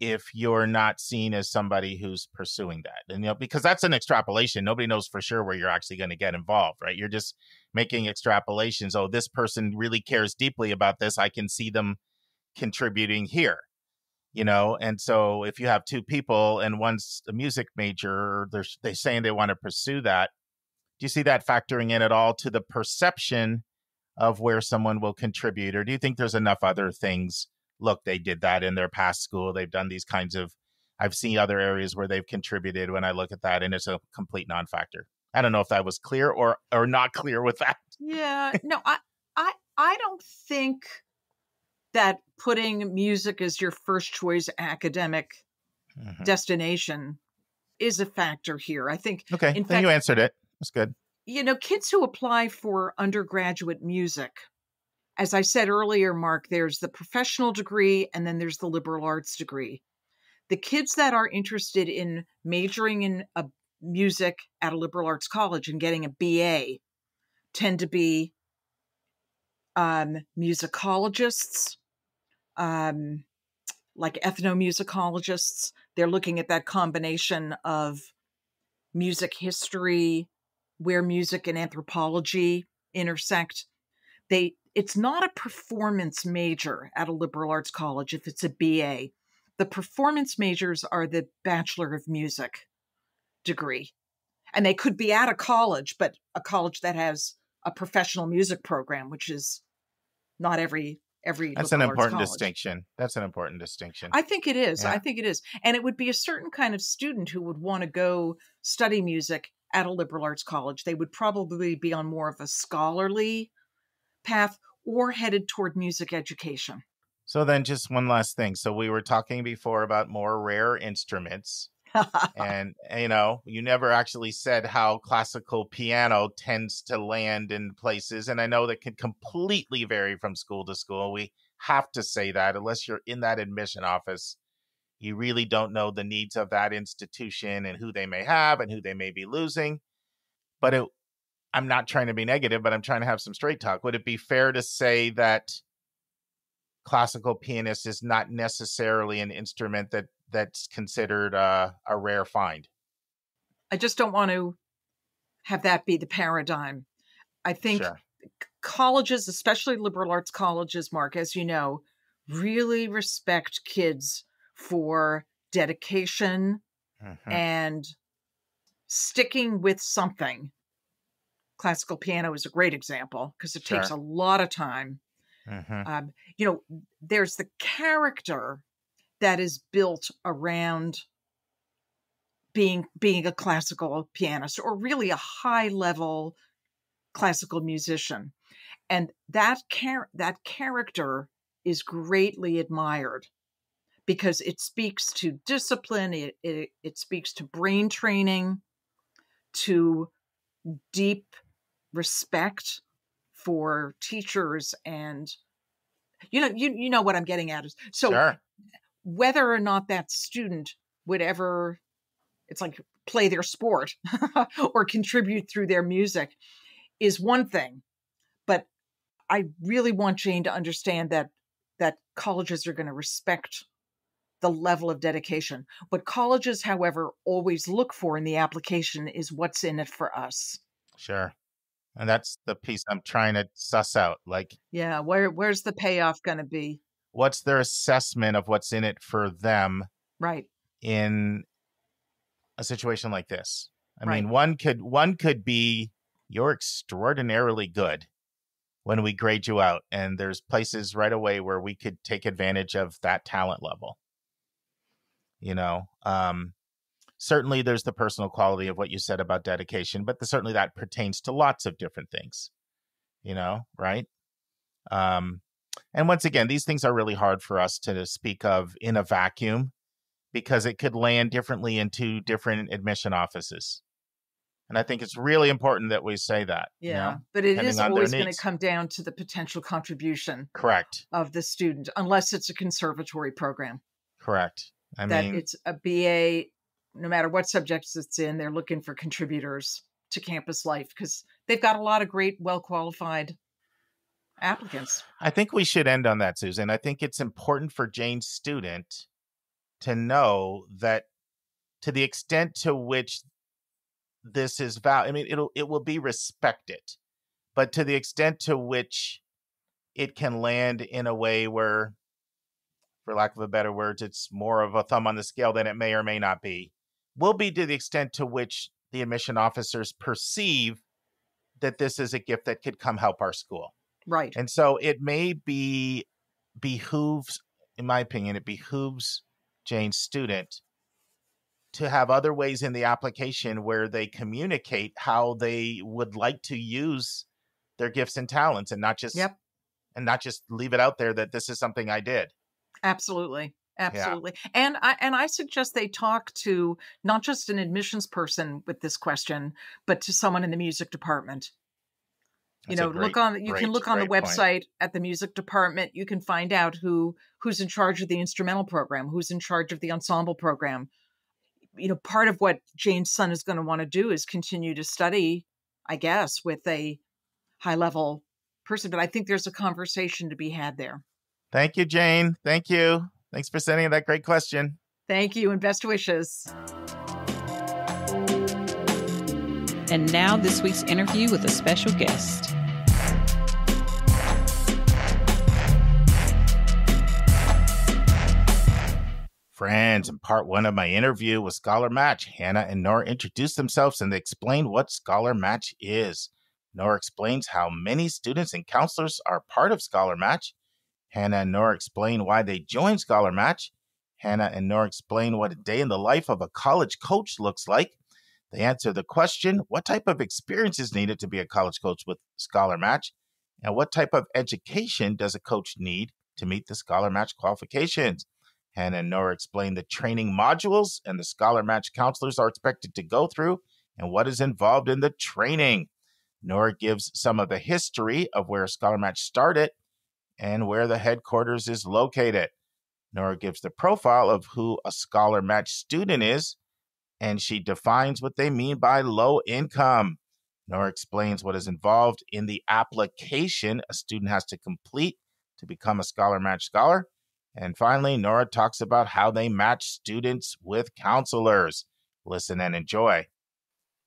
if you're not seen as somebody who's pursuing that? And, you know, because that's an extrapolation. Nobody knows for sure where you're actually going to get involved, right? You're just making extrapolations. Oh, this person really cares deeply about this. I can see them contributing here, you know? And so if you have two people and one's a music major, they're saying they want to pursue that. Do you see that factoring in at all to the perception of where someone will contribute? Or do you think there's enough other things? Look, they did that in their past school. They've done these kinds of, I've seen other areas where they've contributed when I look at that, and it's a complete non-factor. I don't know if that was clear or not clear with that. Yeah, no, I don't think that putting music as your first choice academic destination is a factor here. I think. Okay, in fact, you answered it. That's good. You know, kids who apply for undergraduate music, as I said earlier, Mark, there's the professional degree and then there's the liberal arts degree. The kids that are interested in majoring in music at a liberal arts college and getting a BA tend to be musicologists, like ethnomusicologists. They're looking at that combination of music history, where music and anthropology intersect. It's not a performance major at a liberal arts college if it's a BA. The performance majors are the Bachelor of Music degree. And they could be at a college, but a college that has a professional music program, which is not every That's an important distinction. That's an important distinction. I think it is. Yeah. I think it is. And it would be a certain kind of student who would want to go study music at a liberal arts college. They would probably be on more of a scholarly path or headed toward music education. So then just one last thing. So we were talking before about more rare instruments and, you know, you never actually said how classical piano tends to land in places. And I know that can completely vary from school to school. We have to say that unless you're in that admission office, you really don't know the needs of that institution and who they may have and who they may be losing. But I'm not trying to be negative, but I'm trying to have some straight talk. Would it be fair to say that classical pianist is not necessarily an instrument that's considered a rare find? I just don't want to have that be the paradigm. I think colleges, especially liberal arts colleges, Mark, as you know, really respect kids for dedication and sticking with something. Classical piano is a great example because it takes a lot of time. You know, there's the character that is built around being a classical pianist or really a high level classical musician. And that character is greatly admired because it speaks to discipline. It speaks to brain training, to deep respect for teachers, and you know what I'm getting at is whether or not that student would ever, it's like play their sport or contribute through their music is one thing, but I really want Jane to understand that colleges are going to respect the level of dedication. What colleges, however, always look for in the application is what's in it for us. Sure. And that's the piece I'm trying to suss out. Like, yeah, where's the payoff going to be? What's their assessment of what's in it for them? Right. In a situation like this. I mean, one could be you're extraordinarily good when we grade you out. And there's places right away where we could take advantage of that talent level. You know, certainly there's the personal quality of what you said about dedication, but certainly that pertains to lots of different things, you know, right? And once again, these things are really hard for us to speak of in a vacuum because it could land differently in two different admission offices. And I think it's really important that we say that. Yeah, you know, but it is always going to come down to the potential contribution of the student, unless it's a conservatory program. Correct. I mean, it's a BA, no matter what subjects it's in, they're looking for contributors to campus life because they've got a lot of great, well-qualified applicants. I think we should end on that, Susan. I think it's important for Jane's student to know that to the extent to which this is valid, I mean, it will be respected, but to the extent to which it can land in a way where, for lack of a better word, it's more of a thumb on the scale than it may or may not be, will be to the extent to which the admission officers perceive that this is a gift that could come help our school. Right. And so it may be behooves, in my opinion, it behooves Jane's student to have other ways in the application where they communicate how they would like to use their gifts and talents, and not just leave it out there that this is something I did. Absolutely. Absolutely. Yeah. And I suggest they talk to not just an admissions person with this question, but to someone in the music department. You can look on the website at the music department. You can find out who's in charge of the instrumental program, who's in charge of the ensemble program. You know, part of what Jane's son is going to want to do is continue to study, I guess, with a high level person. But I think there's a conversation to be had there. Thank you, Jane. Thank you. Thanks for sending that great question. Thank you, and best wishes. And now this week's interview with a special guest. Friends, in part one of my interview with Scholar Match, Hannah and Nora introduced themselves and they explained what Scholar Match is. Nora explains how many students and counselors are part of Scholar Match. Hannah and Nora explain why they joined Scholar Match. Hannah and Nora explain what a day in the life of a college coach looks like. They answer the question, what type of experience is needed to be a college coach with Scholar Match? And what type of education does a coach need to meet the Scholar Match qualifications? Hannah and Nora explain the training modules and the Scholar Match counselors are expected to go through and what is involved in the training. Nora gives some of the history of where Scholar Match started and where the headquarters is located. Nora gives the profile of who a Scholar Match student is, and she defines what they mean by low income. Nora explains what is involved in the application a student has to complete to become a Scholar Match scholar. And finally, Nora talks about how they match students with counselors. Listen and enjoy.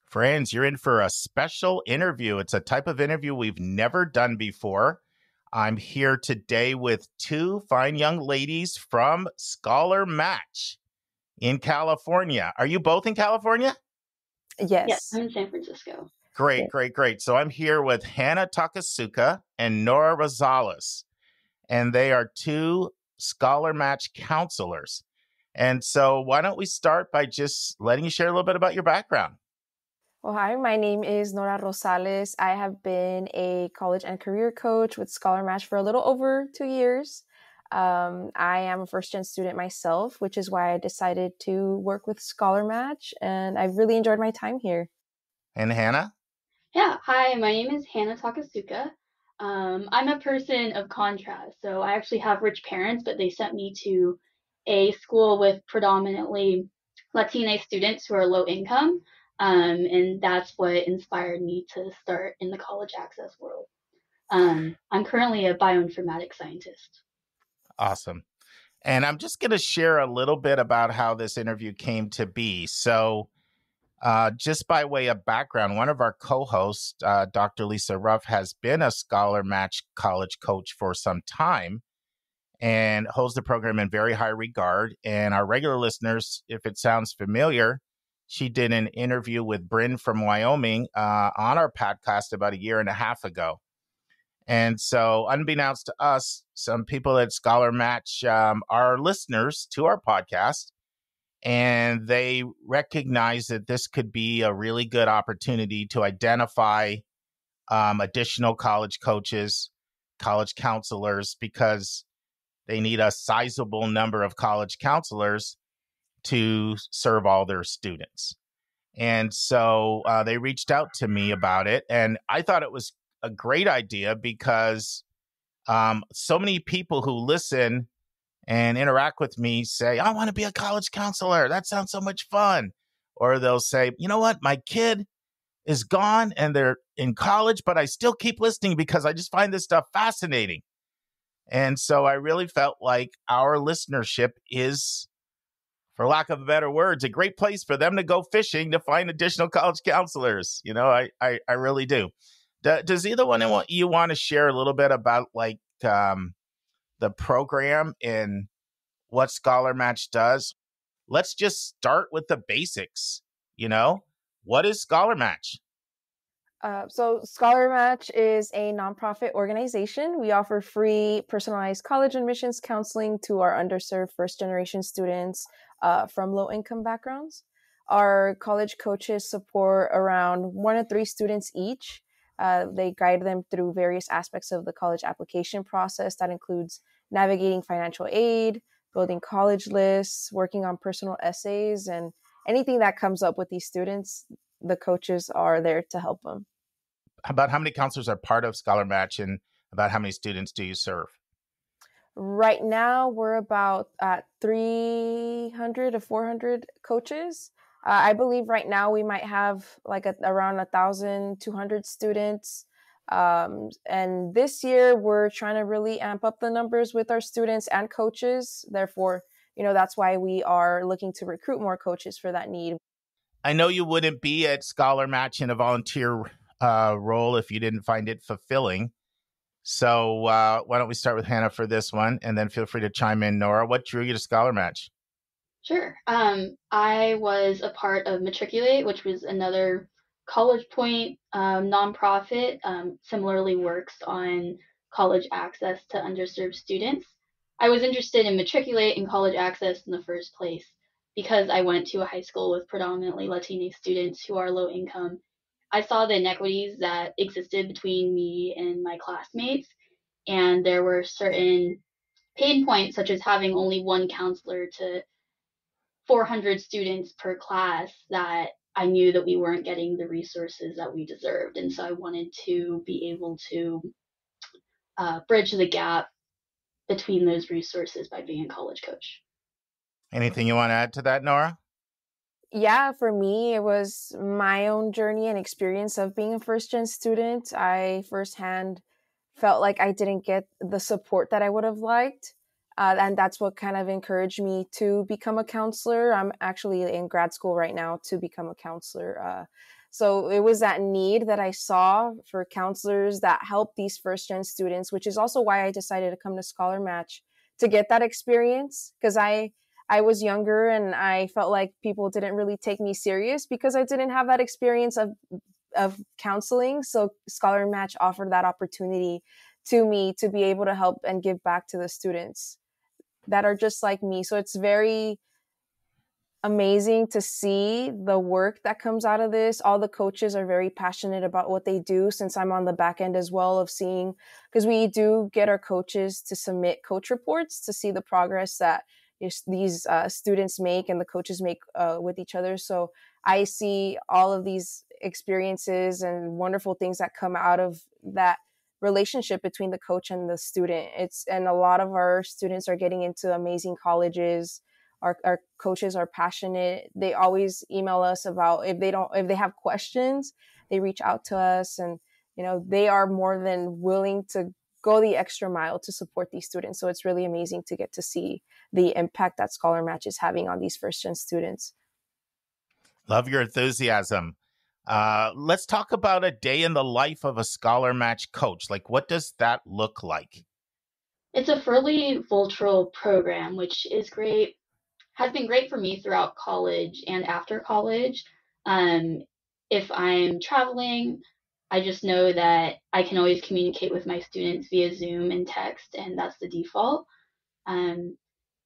Friends, you're in for a special interview. It's a type of interview we've never done before. I'm here today with two fine young ladies from Scholar Match in California. Are you both in California? Yes. Yes, I'm in San Francisco. Great, great, great. So I'm here with Hannah Takasuka and Nora Rosales, and they are two Scholar Match counselors. And so why don't we start by just letting you share a little bit about your background? Well, hi, my name is Nora Rosales. I have been a college and career coach with Scholar Match for a little over 2 years. I am a first-gen student myself, which is why I decided to work with Scholar Match, and I've really enjoyed my time here. And Hannah? Yeah, hi, my name is Hannah Takasuka. I'm a person of contrast, so I actually have rich parents, but they sent me to a school with predominantly Latina students who are low income. And that's what inspired me to start in the college access world. I'm currently a bioinformatics scientist. Awesome. And I'm just going to share a little bit about how this interview came to be. So just by way of background, one of our co-hosts, Dr. Lisa Ruff, has been a Scholar Match college coach for some time and holds the program in very high regard. And our regular listeners, if it sounds familiar, she did an interview with Bryn from Wyoming on our podcast about 1.5 years ago. And so unbeknownst to us, some people at Scholar Match are listeners to our podcast, and they recognize that this could be a really good opportunity to identify additional college coaches, college counselors, because they need a sizable number of college counselors to serve all their students. And so they reached out to me about it. And I thought it was a great idea because so many people who listen and interact with me say, I want to be a college counselor. That sounds so much fun. Or they'll say, you know what? My kid is gone and they're in college, but I still keep listening because I just find this stuff fascinating. And so I really felt like our listenership is, for lack of better words, a great place for them to go fishing to find additional college counselors. You know, I really do. Does either one of you want to share a little bit about like the program and what ScholarMatch does? Let's just start with the basics. You know, what is ScholarMatch? So ScholarMatch is a nonprofit organization. We offer free personalized college admissions counseling to our underserved first-generation students from low-income backgrounds. Our college coaches support around 1 to 3 students each. They guide them through various aspects of the college application process. That includes navigating financial aid, building college lists, working on personal essays, and anything that comes up with these students, the coaches are there to help them. About how many counselors are part of ScholarMatch, and about how many students do you serve? Right now, we're about 300 to 400 coaches. I believe right now we might have like around 1,200 students. And this year, we're trying to really amp up the numbers with our students and coaches. Therefore, you know, that's why we are looking to recruit more coaches for that need. I know you wouldn't be at ScholarMatch in a volunteer role if you didn't find it fulfilling. So why don't we start with Hannah for this one, and then feel free to chime in, Nora. What drew you to ScholarMatch? Sure. I was a part of Matriculate, which was another College Point nonprofit, similarly works on college access to underserved students. I was interested in Matriculate and college access in the first place because I went to a high school with predominantly Latino students who are low income. I saw the inequities that existed between me and my classmates, and there were certain pain points, such as having only one counselor to 400 students per class, that I knew that we weren't getting the resources that we deserved. And so I wanted to be able to bridge the gap between those resources by being a college coach. Anything you want to add to that, Nora? Yeah, for me, it was my own journey and experience of being a first-gen student. I firsthand felt like I didn't get the support that I would have liked. And that's what kind of encouraged me to become a counselor. I'm actually in grad school right now to become a counselor. So it was that need that I saw for counselors that help these first-gen students, which is also why I decided to come to ScholarMatch to get that experience, because I was younger and I felt like people didn't really take me serious because I didn't have that experience of counseling. So ScholarMatch offered that opportunity to me to be able to help and give back to the students that are just like me. So it's very amazing to see the work that comes out of this. All the coaches are very passionate about what they do, since I'm on the back end as well of seeing, because we do get our coaches to submit coach reports to see the progress that these students make and the coaches make with each other. So I see all of these experiences and wonderful things that come out of that relationship between the coach and the student. And a lot of our students are getting into amazing colleges. Our coaches are passionate. They always email us about if they have questions, they reach out to us, and you know, they are more than willing to go the extra mile to support these students. So it's really amazing to get to see the impact that ScholarMatch is having on these first-gen students. Love your enthusiasm. Let's talk about a day in the life of a ScholarMatch coach. Like, what does that look like? It's a fairly vultural program, which is great, has been great for me throughout college and after college. If I'm traveling, I just know that I can always communicate with my students via Zoom and text, and that's the default.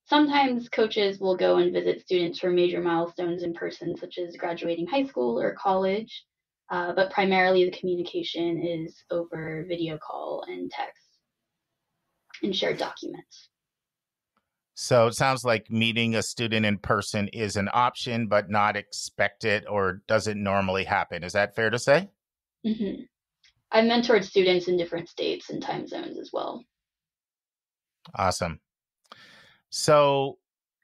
Sometimes coaches will go and visit students for major milestones in person, such as graduating high school or college, but primarily the communication is over video call and text and shared documents. So it sounds like meeting a student in person is an option, but not expected or doesn't normally happen. Is that fair to say? Mm-hmm. I've mentored students in different states and time zones as well. Awesome. So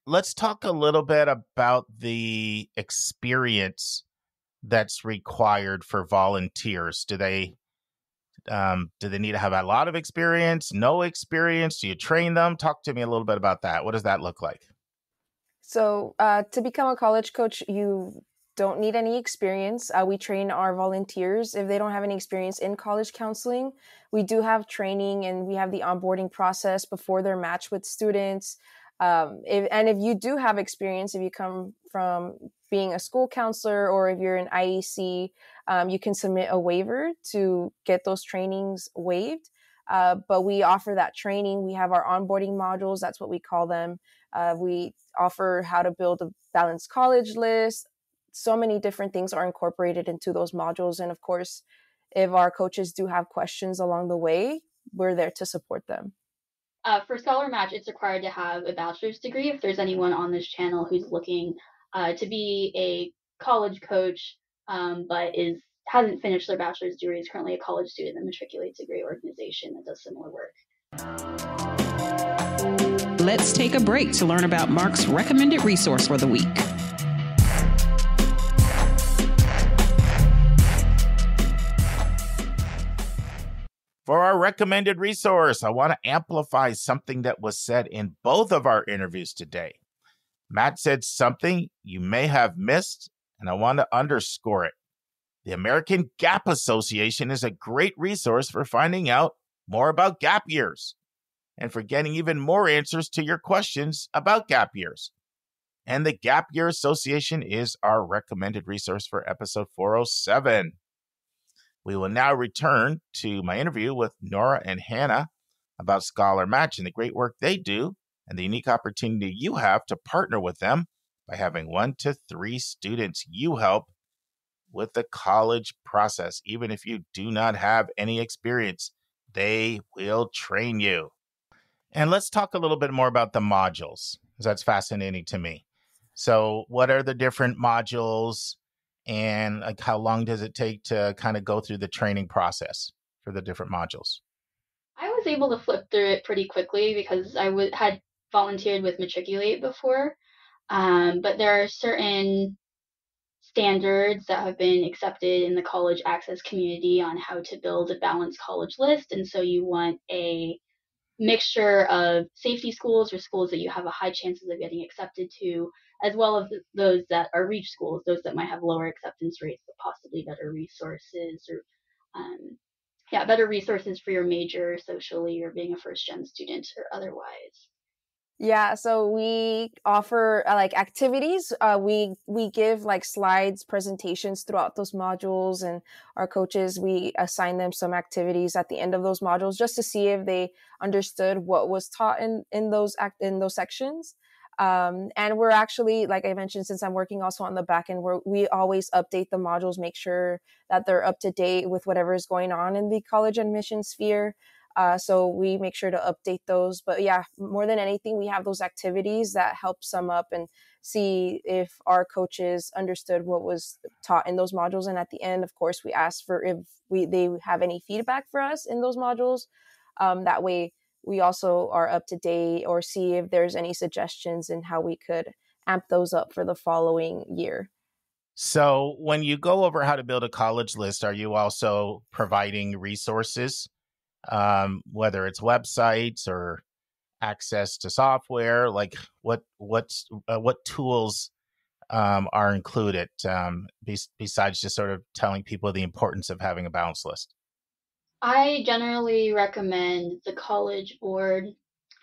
let's talk a little bit about the experience that's required for volunteers? Do they need to have a lot of experience, no experience? Do you train them? Talk to me a little bit about that. What does that look like? So to become a college coach, you don't need any experience. We train our volunteers. If they don't have any experience in college counseling, we do have training and we have the onboarding process before they're matched with students. If you do have experience, if you come from being a school counselor or if you're an IEC, you can submit a waiver to get those trainings waived. But we offer that training. We have our onboarding modules. That's what we call them. We offer how to build a balanced college list. So many different things are incorporated into those modules. And of course, if our coaches do have questions along the way, we're there to support them. For Scholar Match, it's required to have a bachelor's degree. If there's anyone on this channel who's looking to be a college coach, but hasn't finished their bachelor's degree, is currently a college student in the Matriculate degree organization that does similar work. Let's take a break to learn about Mark's recommended resource for the week. For our recommended resource, I want to amplify something that was said in both of our interviews today. Matt said something you may have missed, and I want to underscore it. The American Gap Association is a great resource for finding out more about gap years and for getting even more answers to your questions about gap years. And the Gap Year Association is our recommended resource for episode 407. We will now return to my interview with Nora and Hannah about Scholar Match and the great work they do and the unique opportunity you have to partner with them by having 1 to 3 students you help with the college process. Even if you do not have any experience, they will train you. And let's talk a little bit more about the modules, because that's fascinating to me. So what are the different modules? And like, how long does it take to kind of go through the training process for the different modules? I was able to flip through it pretty quickly because I had volunteered with Matriculate before. But there are certain standards that have been accepted in the college access community on how to build a balanced college list. And so you want a mixture of safety schools or schools that you have a high chances of getting accepted to, as well as those that are reach schools, those that might have lower acceptance rates, but possibly better resources better resources for your major socially or being a first-gen student or otherwise. Yeah, so we offer activities. We give slides, presentations throughout those modules, and our coaches, we assign them some activities at the end of those modules just to see if they understood what was taught in those sections. And we're actually, like I mentioned, since I'm working also on the back end, we always update the modules, make sure that they're up to date with whatever is going on in the college admissions sphere. So we make sure to update those. But yeah, more than anything, we have those activities that help sum up and see if our coaches understood what was taught in those modules. And at the end, of course, we ask for if they have any feedback for us in those modules. That way, we also are up to date or see if there's any suggestions in how we could amp those up for the following year. So when you go over how to build a college list, are you also providing resources? Whether it's websites or access to software, what tools are included besides just sort of telling people the importance of having a balanced list? I generally recommend the College Board,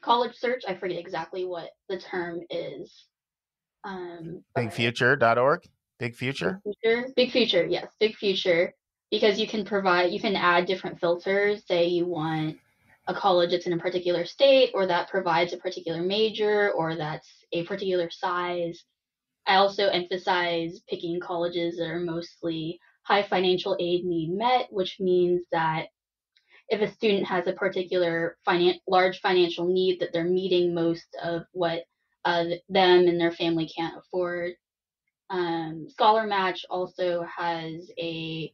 College Search. I forget exactly what the term is. Bigfuture.org? Bigfuture? Bigfuture, yes. Bigfuture. Because you can add different filters. Say you want a college that's in a particular state or that provides a particular major or that's a particular size. I also emphasize picking colleges that are mostly high financial aid need met, which means that if a student has a particular large financial need, that they're meeting most of what them and their family can't afford. Scholar Match also has a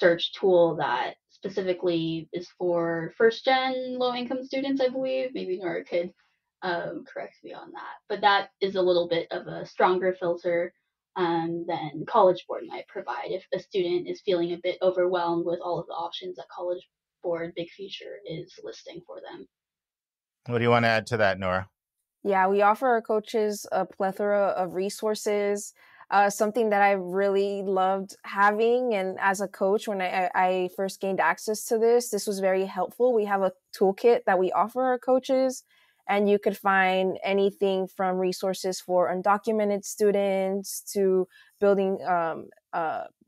search tool that specifically is for first-gen low-income students, I believe. Maybe Nora could correct me on that. But that is a little bit of a stronger filter than College Board might provide if a student is feeling a bit overwhelmed with all of the options that College Board Bigfuture is listing for them. What do you want to add to that, Nora? Yeah, we offer our coaches a plethora of resources. Something that I really loved having, and as a coach, when I first gained access to this was very helpful. We have a toolkit that we offer our coaches, and you could find anything from resources for undocumented students to building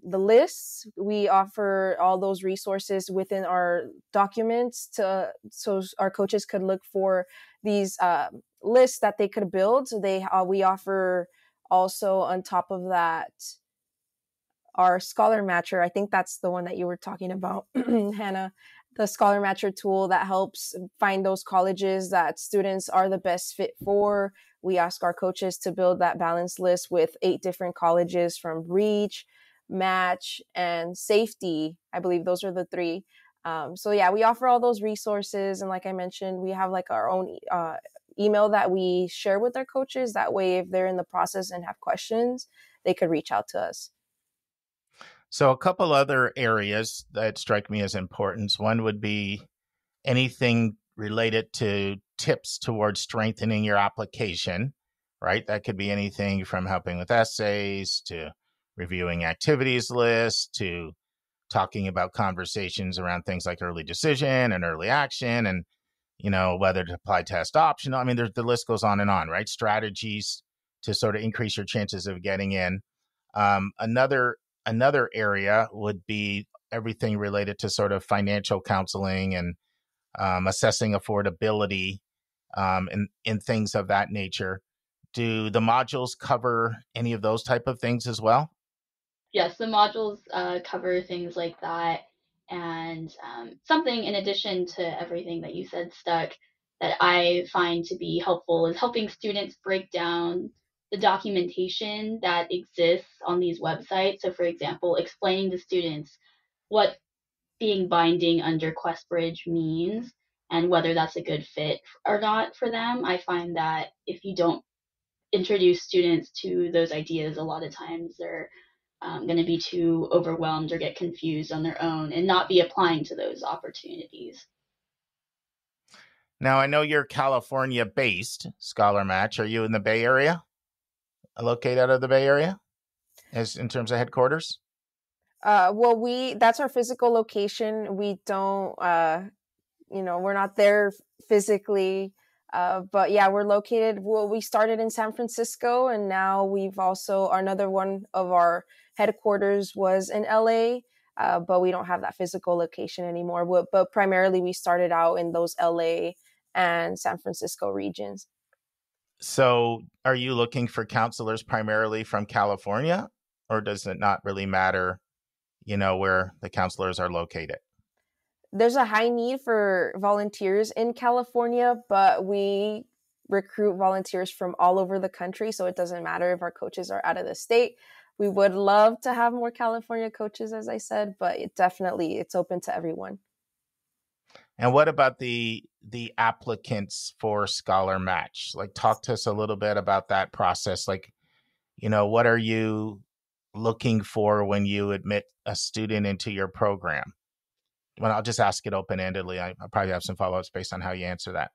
the lists. We offer all those resources within our documents so our coaches could look for these lists that they could build. So we offer also, on top of that, our Scholar Matcher, I think that's the one that you were talking about, Hannah, the Scholar Matcher tool that helps find those colleges that students are the best fit for. We ask our coaches to build that balanced list with 8 different colleges from reach, match, and safety. I believe those are the 3. So yeah, we offer all those resources. And like I mentioned, we have like our own email that we share with our coaches. That way, if they're in the process and have questions, they could reach out to us. So a couple other areas that strike me as important. One would be anything related to tips towards strengthening your application, right? That could be anything from helping with essays to reviewing activities lists to talking about conversations around things like early decision and early action and whether to apply test optional. I mean, the list goes on and on, right? Strategies to sort of increase your chances of getting in. Another area would be everything related to sort of financial counseling and assessing affordability and things of that nature. Do the modules cover any of those type of things as well? Yes, the modules cover things like that. And something in addition to everything that you said, Stuck, that I find to be helpful is helping students break down the documentation that exists on these websites. So, for example, explaining to students what being binding under Questbridge means and whether that's a good fit or not for them. I find that if you don't introduce students to those ideas, a lot of times they're going to be too overwhelmed or get confused on their own and not be applying to those opportunities. Now, I know you're California-based, Scholar Match. Are you in the Bay Area? Located out of the Bay Area as in terms of headquarters? Well, that's our physical location. We don't, we're not there physically. But yeah, we're located, we started in San Francisco, and now we've also, another one of our headquarters was in LA, but we don't have that physical location anymore. But primarily we started out in those LA and San Francisco regions. So are you looking for counselors primarily from California, or does it not really matter, where the counselors are located? There's a high need for volunteers in California, but we recruit volunteers from all over the country. So it doesn't matter if our coaches are out of the state. We would love to have more California coaches, as I said, but it's open to everyone. And what about the applicants for Scholar Match? Like, talk to us a little bit about that process. Like, what are you looking for when you admit a student into your program? Well, I'll just ask it open-endedly. I'll probably have some follow-ups based on how you answer that.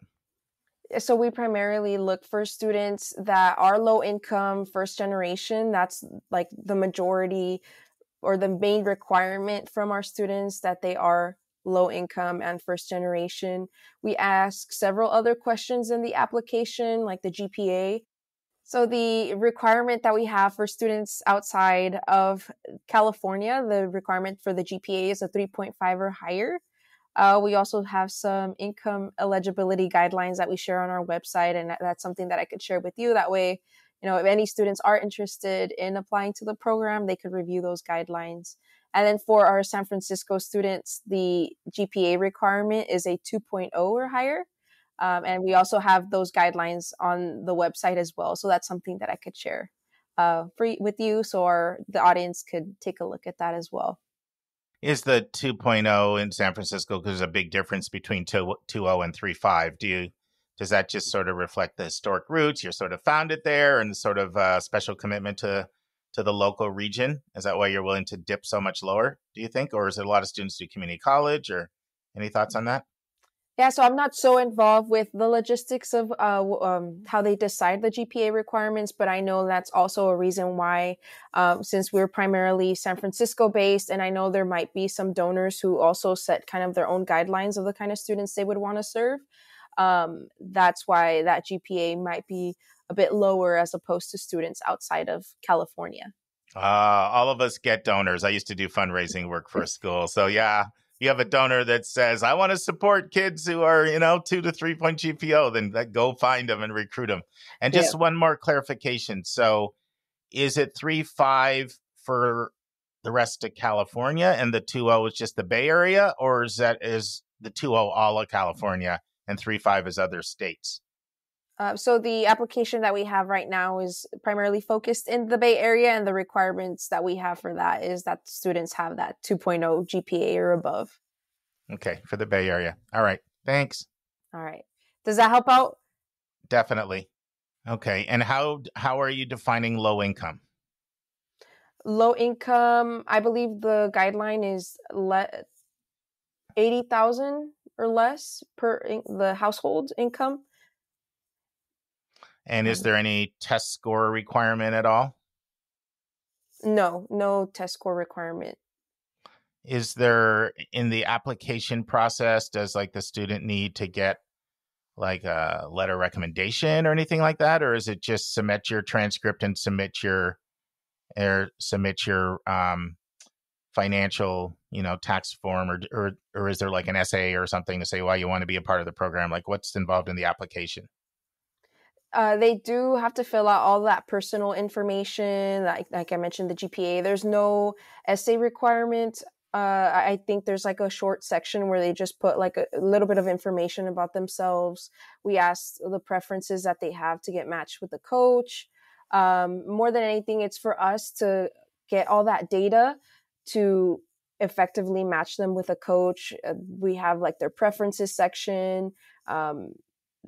So we primarily look for students that are low income, first generation. That's like the majority or the main requirement from our students, that they are low income and first generation. We ask several other questions in the application, like the GPA. So the requirement that we have for students outside of California, the requirement for the GPA is a 3.5 or higher. We also have some income eligibility guidelines that we share on our website, and that's something that I could share with you. That way, if any students are interested in applying to the program, they could review those guidelines. And then for our San Francisco students, the GPA requirement is a 2.0 or higher. And we also have those guidelines on the website as well. So that's something that I could share with you, so the audience could take a look at that as well. Is the 2.0 in San Francisco, because there's a big difference between 2.0 and 3.5, does that just sort of reflect the historic roots? You're sort of founded there and the sort of special commitment to to the local region? Is that why you're willing to dip so much lower, do you think? Or is there a lot of students do community college, or any thoughts on that? Yeah, so I'm not so involved with the logistics of how they decide the GPA requirements, but I know that's also a reason why, since we're primarily San Francisco based, and I know there might be some donors who also set kind of their own guidelines of the kind of students they would want to serve. That's why that GPA might be a bit lower as opposed to students outside of California. All of us get donors. I used to do fundraising work for a school. So yeah, you have a donor that says, I want to support kids who are, 2 to 3 point GPO, then go find them and recruit them. And just one more clarification. So is it 3.5 for the rest of California and the 2.0 is just the Bay Area, or is the 2.0 all of California and 3.5 is other states? So the application that we have right now is primarily focused in the Bay Area, and the requirements that we have for that is that students have that 2.0 GPA or above. Okay, for the Bay Area. All right, thanks. All right. Does that help out? Definitely. Okay, and how are you defining low income? Low income, I believe the guideline is $80,000 or less per the household income. And is there any test score requirement at all? No test score requirement. Is there, in the application process, does the student need to get a letter recommendation or anything like that? Or is it just submit your transcript and submit your financial, tax form, or is there an essay or something to say why you want to be a part of the program? What's involved in the application? They do have to fill out all that personal information, like I mentioned, the GPA. There's no essay requirement. I think there's a short section where they just put a little bit of information about themselves. We asked the preferences that they have to get matched with the coach. More than anything, it's for us to get all that data to effectively match them with a coach. We have their preferences section,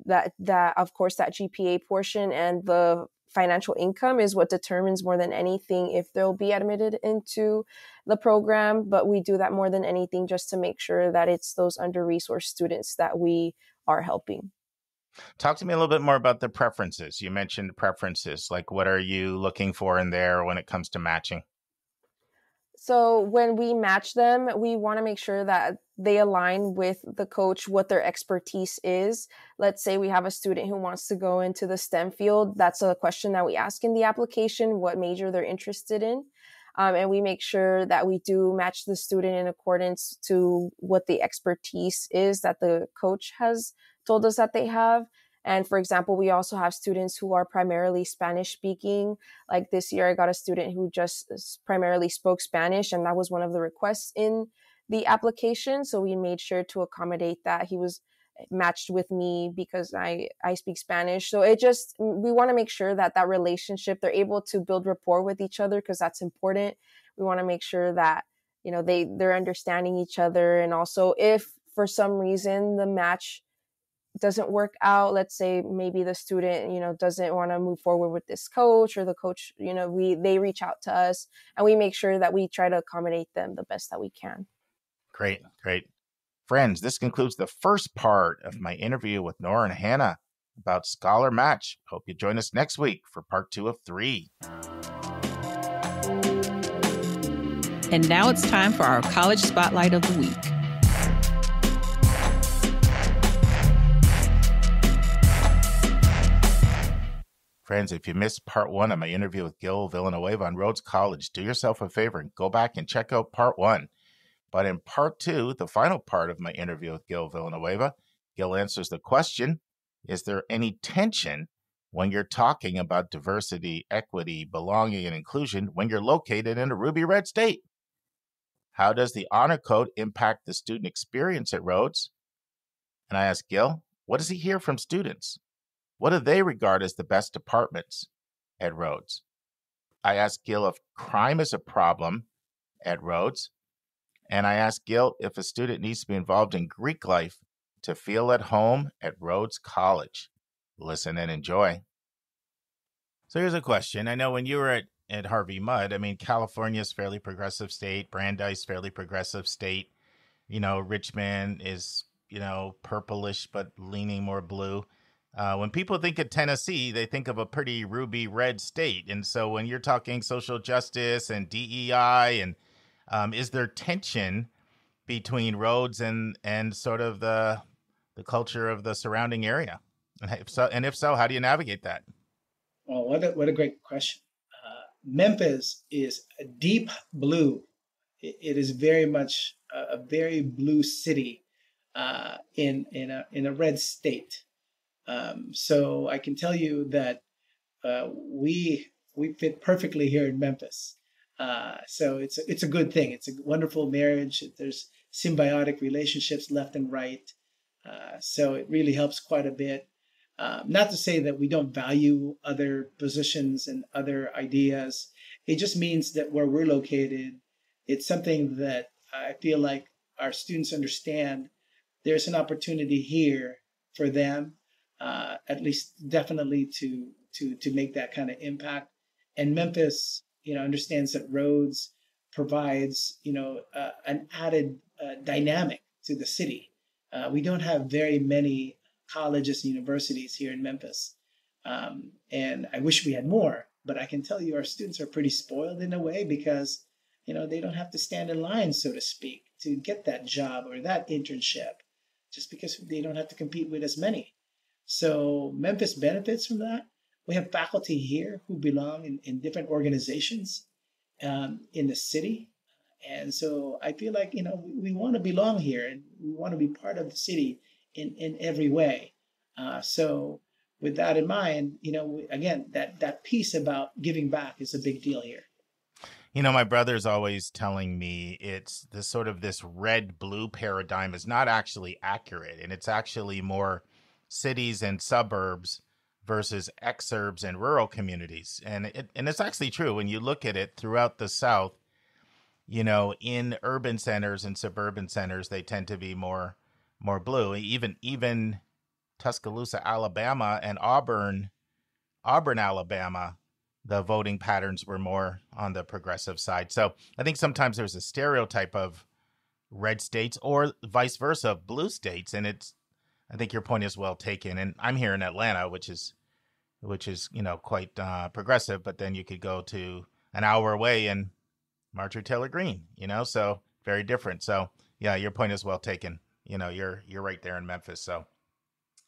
that of course that GPA portion, and the financial income is what determines more than anything if they'll be admitted into the program. But we do that more than anything just to make sure that it's those under-resourced students that we are helping. Talk to me a little bit more about the preferences. You mentioned preferences. What are you looking for in there when it comes to matching? So when we match them, we want to make sure that they align with the coach, what their expertise is. Let's say we have a student who wants to go into the STEM field. That's a question that we ask in the application, what major they're interested in. And we make sure that we do match the student in accordance to what the expertise is that the coach has told us that they have. And for example, we also have students who are primarily Spanish speaking. Like this year, I got a student who just primarily spoke Spanish, and that was one of the requests in the application. So we made sure to accommodate that. He was matched with me because I speak Spanish. So we want to make sure that relationship, they're able to build rapport with each other, because that's important. We want to make sure that, they're understanding each other. And also if for some reason the match doesn't work out, let's say maybe the student, doesn't want to move forward with this coach, or the coach, they reach out to us, and we make sure that we try to accommodate them the best that we can. Great. Great. Friends, this concludes the first part of my interview with Nora and Hannah about Scholar Match. Hope you join us next week for part 2 of 3. And now it's time for our College Spotlight of the Week. Friends, if you missed part 1 of my interview with Gil Villanueva on Rhodes College, do yourself a favor and go back and check out part 1. But in part 2, the final part of my interview with Gil Villanueva, Gil answers the question, is there any tension when you're talking about diversity, equity, belonging, and inclusion when you're located in a ruby red state? How does the honor code impact the student experience at Rhodes? And I asked Gil, what does he hear from students? What do they regard as the best departments at Rhodes? I asked Gil if crime is a problem at Rhodes, and I asked Gil if a student needs to be involved in Greek life to feel at home at Rhodes College. Listen and enjoy. So here's a question. I know when you were at at Harvey Mudd, I mean, California's fairly progressive state, Brandeis, fairly progressive state, you know, Richmond is, you know, purplish, but leaning more blue. When people think of Tennessee, they think of a pretty ruby red state. And so when you're talking social justice and DEI and is there tension between Rhodes and sort of the culture of the surrounding area? And if so, how do you navigate that? Well, what a great question. Memphis is a deep blue. It is very much a very blue city in a red state. So I can tell you that we fit perfectly here in Memphis. So it's a good thing. It's a wonderful marriage. There's symbiotic relationships left and right. So it really helps quite a bit. Not to say that we don't value other positions and other ideas. It just means that where we're located, it's something that I feel like our students understand there's an opportunity here for them, at least definitely to make that kind of impact. And Memphis, you know, understands that Rhodes provides, you know, an added dynamic to the city. We don't have very many colleges and universities here in Memphis. And I wish we had more, but I can tell you our students are pretty spoiled in a way because, you know, they don't have to stand in line, so to speak, to get that job or that internship just because they don't have to compete with as many. So Memphis benefits from that. We have faculty here who belong in different organizations in the city. And so I feel like, you know, we want to belong here and we want to be part of the city in every way. So with that in mind, you know, again, that piece about giving back is a big deal here. You know, my brother's always telling me it's this sort of this red-blue paradigm is not actually accurate. And it's actually more cities and suburbs versus exurbs and rural communities. And it's actually true when you look at it throughout the South, you know, in urban centers and suburban centers, they tend to be more blue. Even Tuscaloosa, Alabama and Auburn, Alabama, the voting patterns were more on the progressive side. So I think sometimes there's a stereotype of red states or vice versa of blue states. And I think your point is well taken. And I'm here in Atlanta, which is, you know, quite progressive, but then you could go to an hour away and Marjorie Taylor Greene, you know, so very different. So yeah, your point is well taken. You know, you're right there in Memphis. So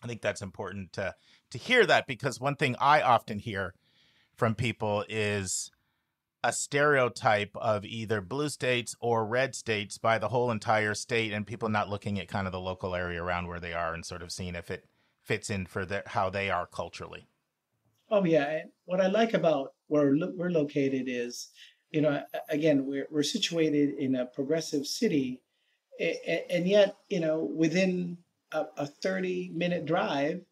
I think that's important to hear that, because one thing I often hear from people is a stereotype of either blue states or red states by the whole entire state, and people not looking at kind of the local area around where they are and sort of seeing if it fits in for how they are culturally. Oh, yeah. What I like about where we're located is, you know, again, we're situated in a progressive city, and yet, you know, within a 30-minute drive,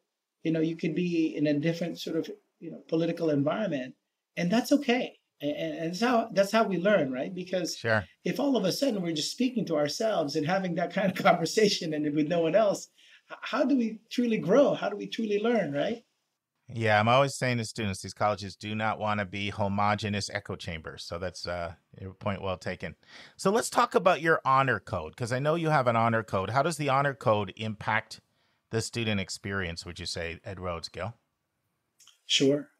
you know, you could be in a different sort of, you know, political environment, and that's okay. And that's how we learn, right? Because sure, if all of a sudden we're just speaking to ourselves and having that kind of conversation and with no one else, how do we truly grow? How do we truly learn, right? Yeah, I'm always saying to students, these colleges do not want to be homogenous echo chambers. So that's a point well taken. So let's talk about your honor code, because I know you have an honor code. How does the honor code impact the student experience, would you say, at Rhodes, Gil? Sure.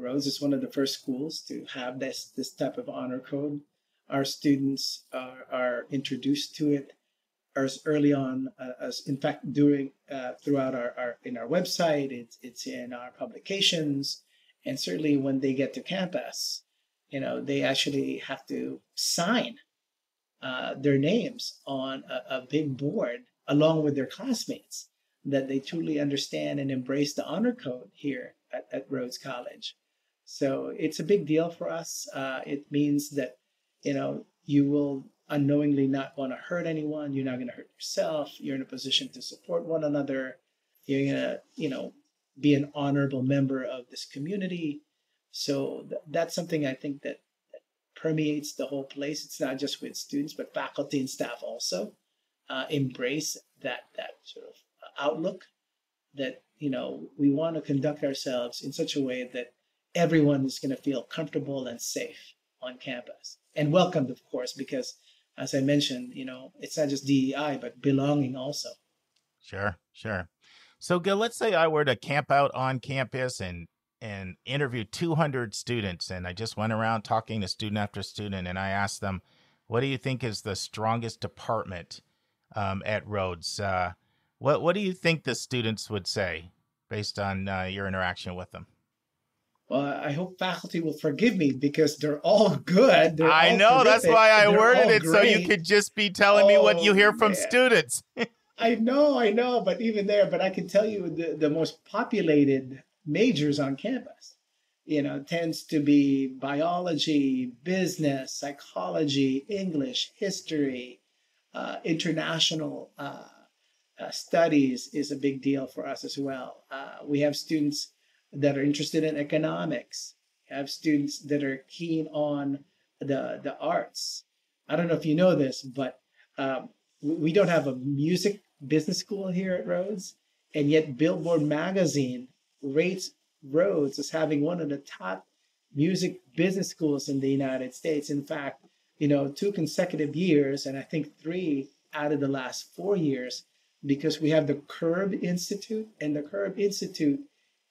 Rhodes is one of the first schools to have this type of honor code. Our students are introduced to it as early on as, in fact, throughout in our website, it's in our publications, and certainly when they get to campus, you know, they actually have to sign their names on a big board along with their classmates that they truly understand and embrace the honor code here at Rhodes College. So it's a big deal for us. It means that, you know, you will unknowingly not want to hurt anyone. You're not going to hurt yourself. You're in a position to support one another. You're going to, you know, be an honorable member of this community. So that's something I think that permeates the whole place. It's not just with students, but faculty and staff also embrace that sort of outlook that, you know, we want to conduct ourselves in such a way that everyone is going to feel comfortable and safe on campus and welcomed, of course, because as I mentioned, you know, it's not just DEI, but belonging also. Sure, sure. So Gil, let's say I were to camp out on campus and interview 200 students. And I just went around talking to student after student. And I asked them, what do you think is the strongest department at Rhodes? What do you think the students would say based on your interaction with them? Well, I hope faculty will forgive me because they're all good. I know, that's why I worded it so you could just be telling me what you hear from students. I know, but even there, but I can tell you the most populated majors on campus, you know, tends to be biology, business, psychology, English, history, international studies is a big deal for us as well. We have students that are interested in economics, have students that are keen on the arts. I don't know if you know this, but we don't have a music business school here at Rhodes, and yet Billboard magazine rates Rhodes as having one of the top music business schools in the United States. In fact, you know, 2 consecutive years, and I think 3 out of the last 4 years, because we have the Curb Institute, and the Curb Institute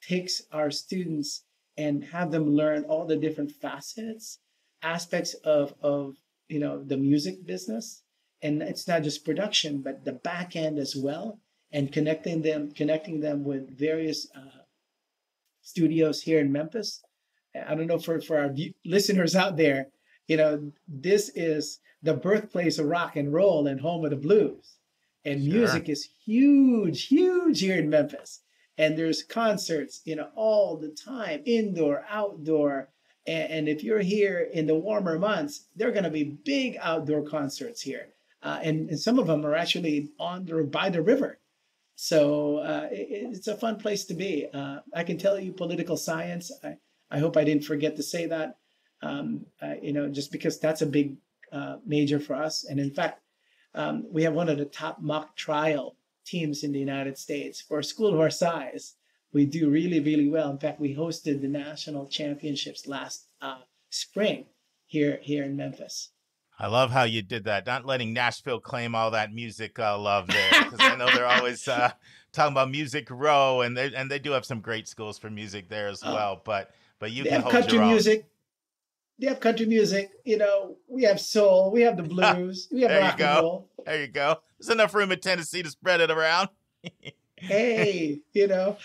takes our students and have them learn all the different facets, aspects of you know, the music business. And it's not just production, but the back end as well, and connecting them with various studios here in Memphis. I don't know for our listeners out there, you know, this is the birthplace of rock and roll and home of the blues. And sure, music is huge, huge here in Memphis. And there's concerts, you know, all the time, indoor, outdoor. And if you're here in the warmer months, there are going to be big outdoor concerts here. And some of them are actually on or by the river. So it's a fun place to be. I can tell you political science. I hope I didn't forget to say that, you know, just because that's a big major for us. And in fact, we have one of the top mock trial teams in the United States. For a school of our size, we do really, really well. In fact, we hosted the national championships last spring here in Memphis. I love how you did that, not letting Nashville claim all that music love there, because I know they're always talking about Music Row, and they do have some great schools for music there as well. But you can hold your own. They have country music. They have country music. You know, we have soul. We have the blues. We have rock and roll. There you go. There's enough room in Tennessee to spread it around. Hey, you know.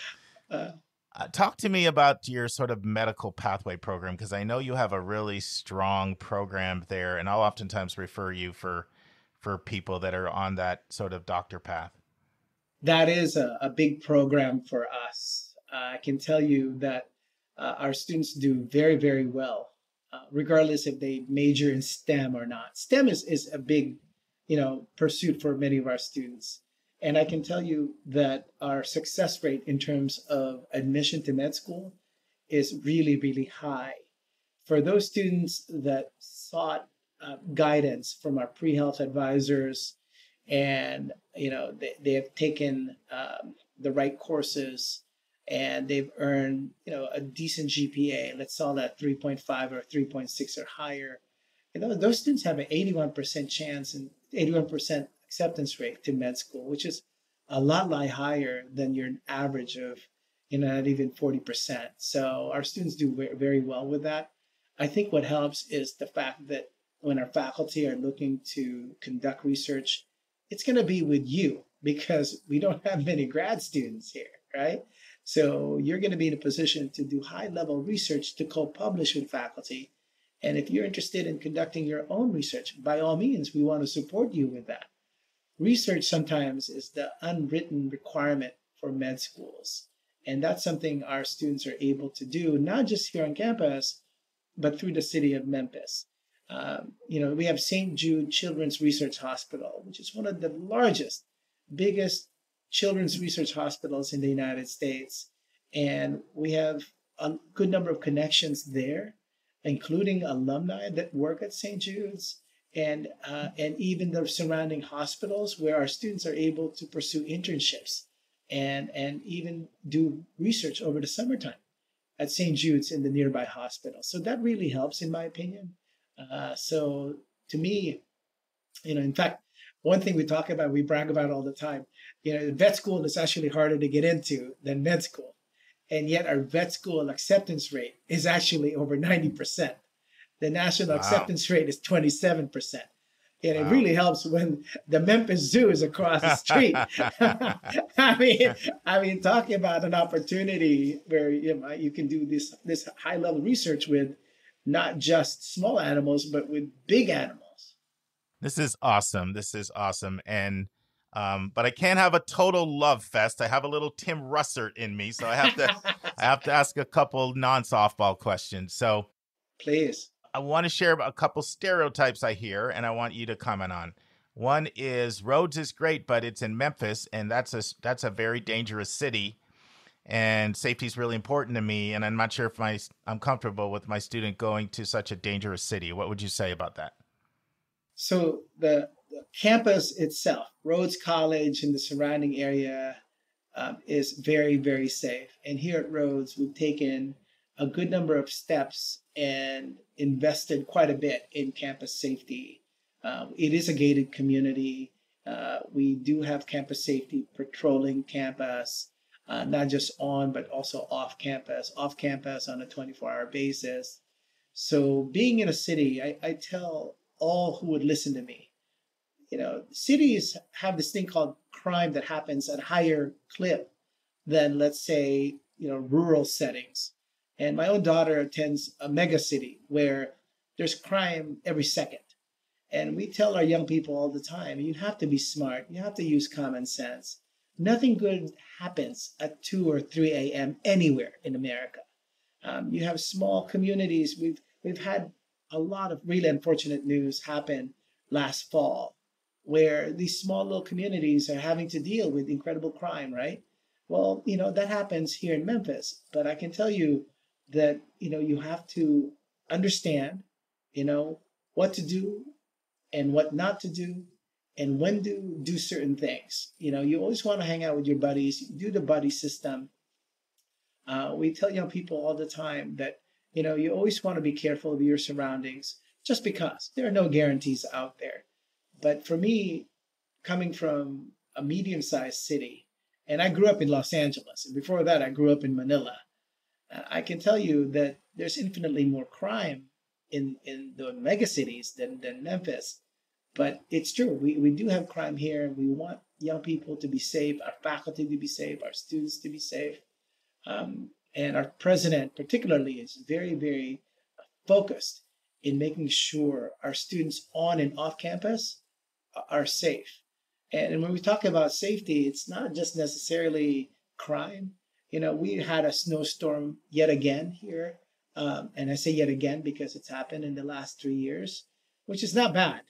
Talk to me about your sort of medical pathway program, because I know you have a really strong program there, and I'll oftentimes refer you for people that are on that sort of doctor path. That is a big program for us. I can tell you that our students do very, very well, regardless if they major in STEM or not. STEM is a big, you know, pursuit for many of our students. And I can tell you that our success rate in terms of admission to med school is really, really high. For those students that sought guidance from our pre-health advisors and, you know, they have taken the right courses and they've earned, you know, a decent GPA, let's call that 3.5 or 3.6 or higher, and those students have an 81% chance and 81% acceptance rate to med school, which is a lot higher than your average of, you know, not even 40%. So our students do very well with that. I think what helps is the fact that when our faculty are looking to conduct research, it's going to be with you because we don't have many grad students here, right? So you're going to be in a position to do high-level research to co-publish with faculty. And if you're interested in conducting your own research, by all means, we want to support you with that. Research sometimes is the unwritten requirement for med schools. And that's something our students are able to do, not just here on campus, but through the city of Memphis. You know, we have St. Jude Children's Research Hospital, which is one of the largest, biggest children's research hospitals in the United States. And we have a good number of connections there, including alumni that work at St. Jude's. And even the surrounding hospitals where our students are able to pursue internships and even do research over the summertime. at St. Jude's in the nearby hospital. So that really helps, in my opinion. So to me, you know, in fact, one thing we talk about, we brag about all the time, you know, vet school is actually harder to get into than med school. And yet our vet school acceptance rate is actually over 90%. The national acceptance rate is 27%. And it really helps when the Memphis Zoo is across the street. I mean, talking about an opportunity where you can do this high level research with not just small animals, but with big animals. This is awesome. This is awesome. And but I can't have a total love fest. I have a little Tim Russert in me, so I have to ask a couple non-softball questions. So please. I want to share a couple stereotypes I hear, and I want you to comment on. One is Rhodes is great, but it's in Memphis, and that's a very dangerous city, and safety is really important to me. And I'm not sure if I'm comfortable with my student going to such a dangerous city. What would you say about that? So the campus itself, Rhodes College and the surrounding area, is very, very safe. And here at Rhodes, we've taken a good number of steps and invested quite a bit in campus safety. It is a gated community. We do have campus safety patrolling campus, not just on, but also off campus on a 24-hour basis. So being in a city, I tell all who would listen to me, you know, cities have this thing called crime that happens at a higher clip than, let's say, you know, rural settings. And my own daughter attends a mega city where there's crime every second. And we tell our young people all the time, you have to be smart. You have to use common sense. Nothing good happens at 2 or 3 a.m. anywhere in America. You have small communities. We've had a lot of really unfortunate news happen last fall where these small little communities are having to deal with incredible crime, right? Well, you know, that happens here in Memphis. But I can tell you, that, you know, you have to understand, you know, what to do and what not to do and when to do certain things. You know, you always want to hang out with your buddies, do the buddy system. We tell young people all the time that, you know, you always want to be careful of your surroundings just because there are no guarantees out there. But for me, coming from a medium-sized city, and I grew up in Los Angeles, and before that I grew up in Manila, I can tell you that there's infinitely more crime in the megacities than Memphis. But it's true. We do have crime here, and we want young people to be safe, our faculty to be safe, our students to be safe. And our president particularly is very, very focused in making sure our students on and off campus are safe. And when we talk about safety, it's not just necessarily crime. You know, we had a snowstorm yet again here. And I say yet again because it's happened in the last 3 years, which is not bad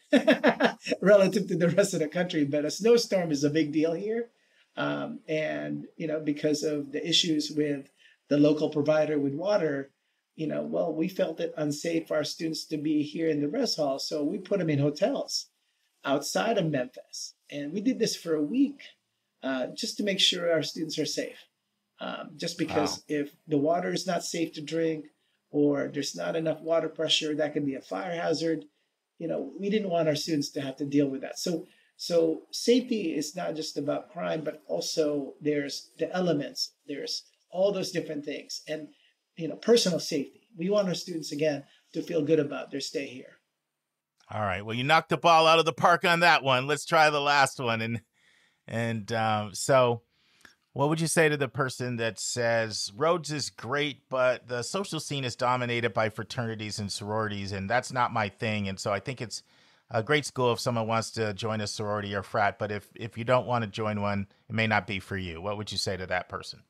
relative to the rest of the country. But a snowstorm is a big deal here. And, you know, because of the issues with the local provider with water, you know, well, we felt it unsafe for our students to be here in the rest hall. So we put them in hotels outside of Memphis. And we did this for a week just to make sure our students are safe. Just because if the water is not safe to drink or there's not enough water pressure, that can be a fire hazard. You know, we didn't want our students to have to deal with that. So safety is not just about crime, but also there's the elements. There's all those different things. And, you know, personal safety. We want our students, again, to feel good about their stay here. All right. Well, you knocked the ball out of the park on that one. Let's try the last one. So... what would you say to the person that says Rhodes is great, but the social scene is dominated by fraternities and sororities, and that's not my thing? And so I think it's a great school if someone wants to join a sorority or frat, but if you don't want to join one, it may not be for you. What would you say to that person?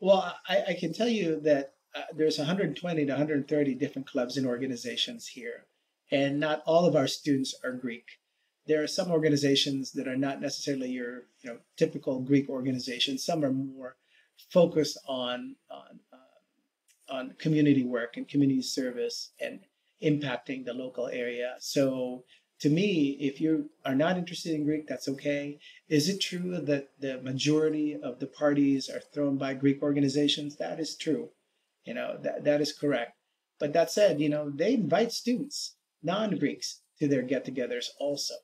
Well, I can tell you that there's 120 to 130 different clubs and organizations here, and not all of our students are Greek. There are some organizations that are not necessarily your typical Greek organization. Some are more focused on community work and community service and impacting the local area. So to me, if you are not interested in Greek, that's okay. Is it true that the majority of the parties are thrown by Greek organizations? That is true. You know, that is correct. But that said, you know, they invite students, non-Greeks, to their get-togethers also.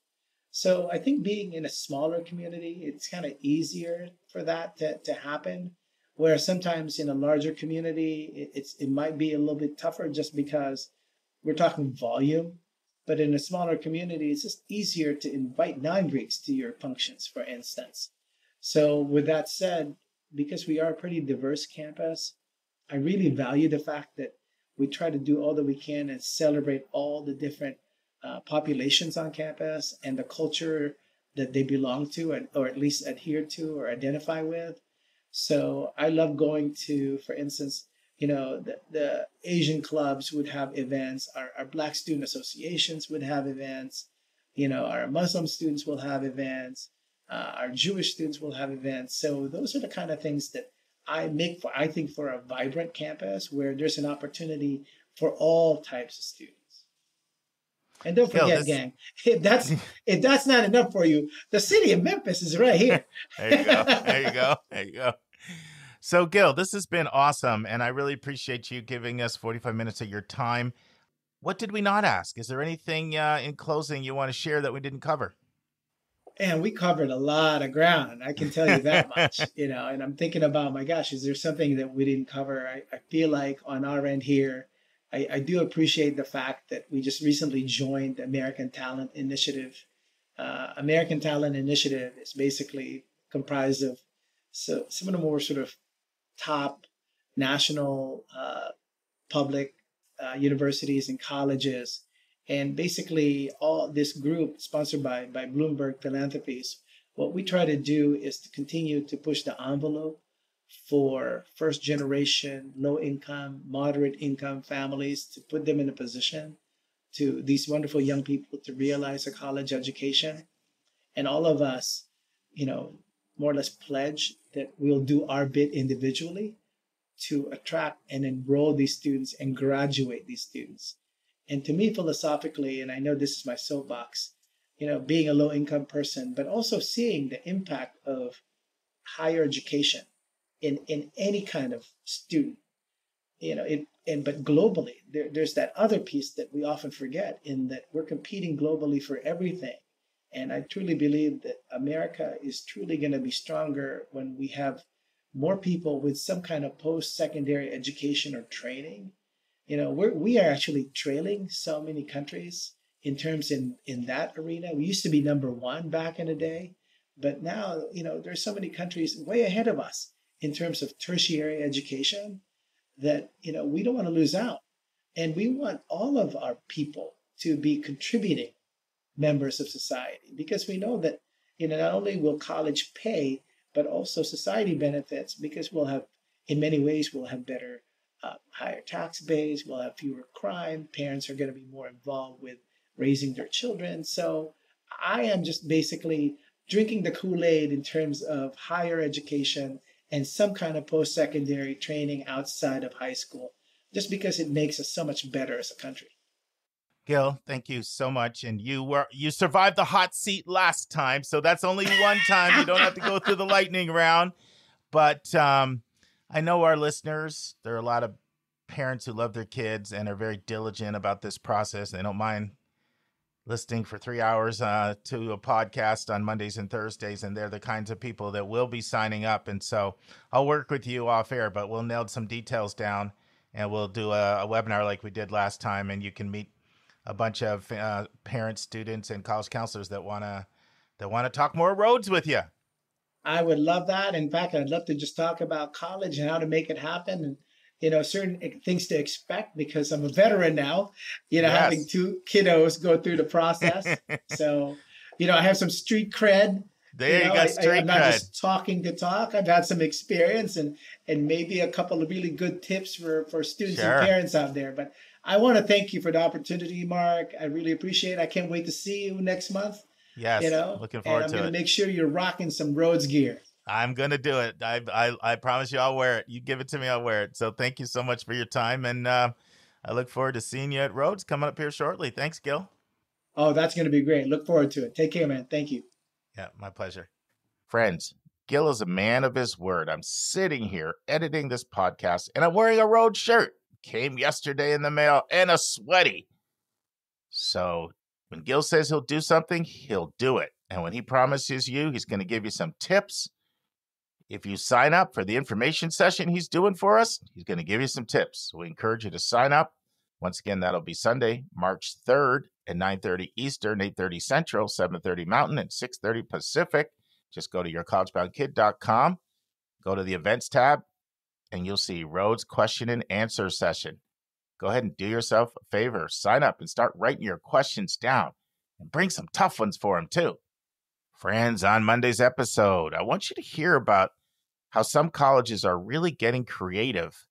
So I think being in a smaller community, it's kind of easier for that to happen, where sometimes in a larger community, it might be a little bit tougher just because we're talking volume. But in a smaller community, it's just easier to invite non-Greeks to your functions, for instance. So with that said, because we are a pretty diverse campus, I really value the fact that we try to do all that we can and celebrate all the different populations on campus and the culture that they belong to, or at least adhere to or identify with. So I love going to, for instance, you know, the Asian clubs would have events, our Black student associations would have events, you know, our Muslim students will have events, our Jewish students will have events. So those are the kind of things that I make for, I think, for a vibrant campus where there's an opportunity for all types of students. And don't forget, gang, if that's not enough for you, the city of Memphis is right here. There you go. There you go. There you go. So, Gil, this has been awesome, and I really appreciate you giving us 45 minutes of your time. What did we not ask? Is there anything in closing you want to share that we didn't cover? And we covered a lot of ground, I can tell you that much. You know, and I'm thinking about, my gosh, is there something that we didn't cover? I feel like on our end here, I do appreciate the fact that we just recently joined the American Talent Initiative. American Talent Initiative is basically comprised of some of the more sort of top national public universities and colleges. And basically all this group sponsored by Bloomberg Philanthropies, what we try to do is to continue to push the envelope for first generation, low income, moderate income families, to put them in a position, to these wonderful young people, to realize a college education. And all of us, you know, more or less pledge that we'll do our bit individually to attract and enroll these students and graduate these students. And to me, philosophically, and I know this is my soapbox, you know, being a low income person, but also seeing the impact of higher education in any kind of student, you know, but globally, there's that other piece that we often forget, in that we're competing globally for everything. And I truly believe that America is truly going to be stronger when we have more people with some kind of post-secondary education or training. You know, we are actually trailing so many countries in terms in that arena. We used to be number one back in the day, but now, you know, there's so many countries way ahead of us in terms of tertiary education that, you know, we don't want to lose out. And we want all of our people to be contributing members of society, because we know that, you know, not only will college pay, but also society benefits, because we'll have, in many ways, we'll have better, higher tax base, we'll have fewer crime, parents are going to be more involved with raising their children. So I am just basically drinking the Kool-Aid in terms of higher education and some kind of post-secondary training outside of high school, just because it makes us so much better as a country. Gil, thank you so much. And you survived the hot seat last time, so that's only one time. You don't have to go through the lightning round. But I know our listeners, there are a lot of parents who love their kids and are very diligent about this process. They don't mind listening for 3 hours to a podcast on Mondays and Thursdays, and they're the kinds of people that will be signing up. And so I'll work with you off air, but we'll nail some details down, and we'll do a webinar like we did last time, and you can meet a bunch of parents, students, and college counselors that wanna talk more roads with you. I would love that. In fact, I'd love to just talk about college and how to make it happen, and, you know, certain things to expect, because I'm a veteran now, you know, having two kiddos go through the process. So, you know, I have some street cred. There you go, street cred. I'm not just talking to talk. I've had some experience and maybe a couple of really good tips for students and parents out there. But I want to thank you for the opportunity, Mark. I really appreciate it. I can't wait to see you next month. Yes, you know, looking forward to it. And I'm going to make sure you're rocking some Rhodes gear. I'm going to do it. I promise you I'll wear it. You give it to me, I'll wear it. So thank you so much for your time. And I look forward to seeing you at Rhodes coming up here shortly. Thanks, Gil. Oh, that's going to be great. Look forward to it. Take care, man. Thank you. Yeah, my pleasure. Friends, Gil is a man of his word. I'm sitting here editing this podcast, and I'm wearing a Rhodes shirt. Came yesterday in the mail, and a sweaty. So when Gil says he'll do something, he'll do it. And when he promises you, he's going to give you some tips. If you sign up for the information session he's doing for us, he's going to give you some tips. So we encourage you to sign up. Once again, that'll be Sunday, March 3rd at 9:30 Eastern, 8:30 Central, 7:30 Mountain, and 6:30 Pacific. Just go to yourcollegeboundkid.com, go to the events tab, and you'll see Rhodes question and answer session. Go ahead and do yourself a favor. Sign up and start writing your questions down, and bring some tough ones for him too. Friends, on Monday's episode, I want you to hear about how some colleges are really getting creative,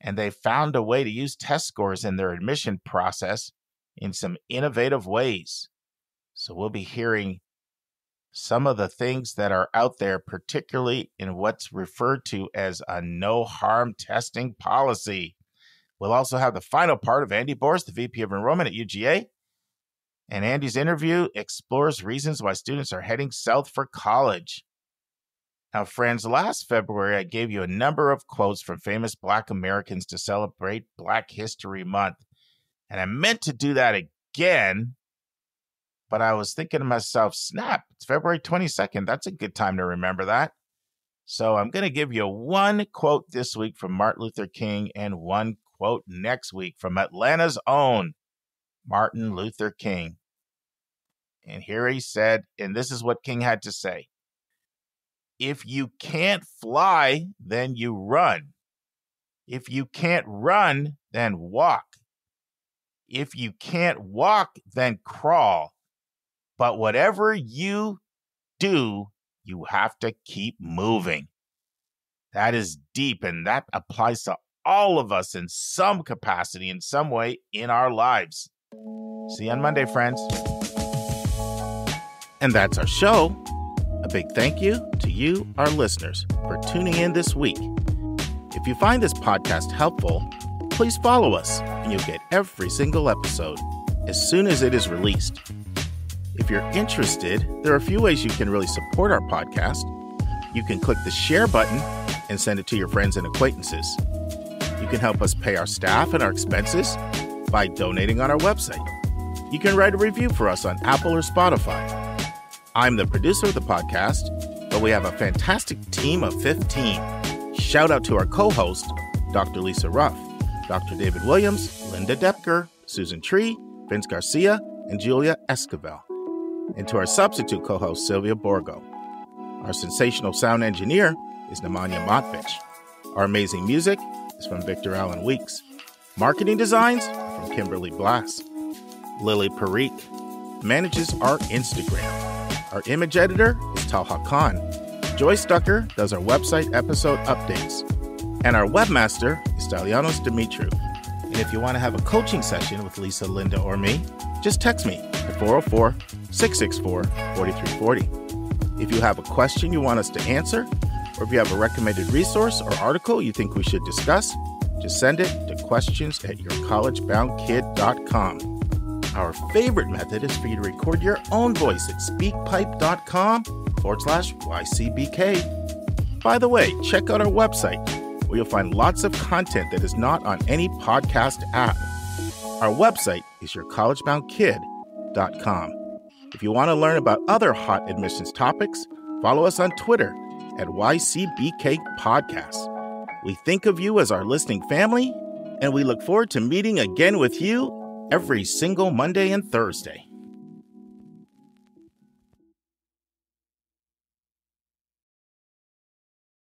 and they found a way to use test scores in their admission process in some innovative ways. So we'll be hearing some of the things that are out there, particularly in what's referred to as a no-harm testing policy. We'll also have the final part of Andy Boris, the VP of Enrollment at UGA. And Andy's interview explores reasons why students are heading south for college. Now, friends, last February, I gave you a number of quotes from famous Black Americans to celebrate Black History Month. And I meant to do that again, but I was thinking to myself, snap, it's February 22nd. That's a good time to remember that. So I'm going to give you one quote this week from Martin Luther King and one quote next week from Atlanta's own Martin Luther King. And here he said, and this is what King had to say, "If you can't fly, then you run. If you can't run, then walk. If you can't walk, then crawl. But whatever you do, you have to keep moving." That is deep, and that applies to all of us in some capacity, in some way, in our lives. See you on Monday, friends. And that's our show. A big thank you to you, our listeners, for tuning in this week. If you find this podcast helpful, please follow us, and you'll get every single episode as soon as it is released. If you're interested, there are a few ways you can really support our podcast. You can click the share button and send it to your friends and acquaintances. You can help us pay our staff and our expenses by donating on our website. You can write a review for us on Apple or Spotify. I'm the producer of the podcast, but we have a fantastic team of 15. Shout out to our co-host, Dr. Lisa Ruff, Dr. David Williams, Linda Depker, Susan Tree, Vince Garcia, and Julia Esquivel. And to our substitute co-host, Sylvia Borgo. Our sensational sound engineer is Nemanja Matvich. Our amazing music is from Victor Allen Weeks. Marketing designs are from Kimberly Blass. Lily Parikh manages our Instagram. Our image editor is Talha Khan. Joyce Ducker does our website episode updates. And our webmaster is Dalianos Dimitriou. And if you want to have a coaching session with Lisa, Linda, or me, just text me at 404-664-4340. If you have a question you want us to answer, or if you have a recommended resource or article you think we should discuss, just send it to questions@yourcollegeboundkid.com. Our favorite method is for you to record your own voice at speakpipe.com/YCBK. By the way, check out our website, where you'll find lots of content that is not on any podcast app. Our website is yourcollegeboundkid.com. If you want to learn about other hot admissions topics, follow us on Twitter at YCBK Podcast. We think of you as our listening family, and we look forward to meeting again with you every single Monday and Thursday.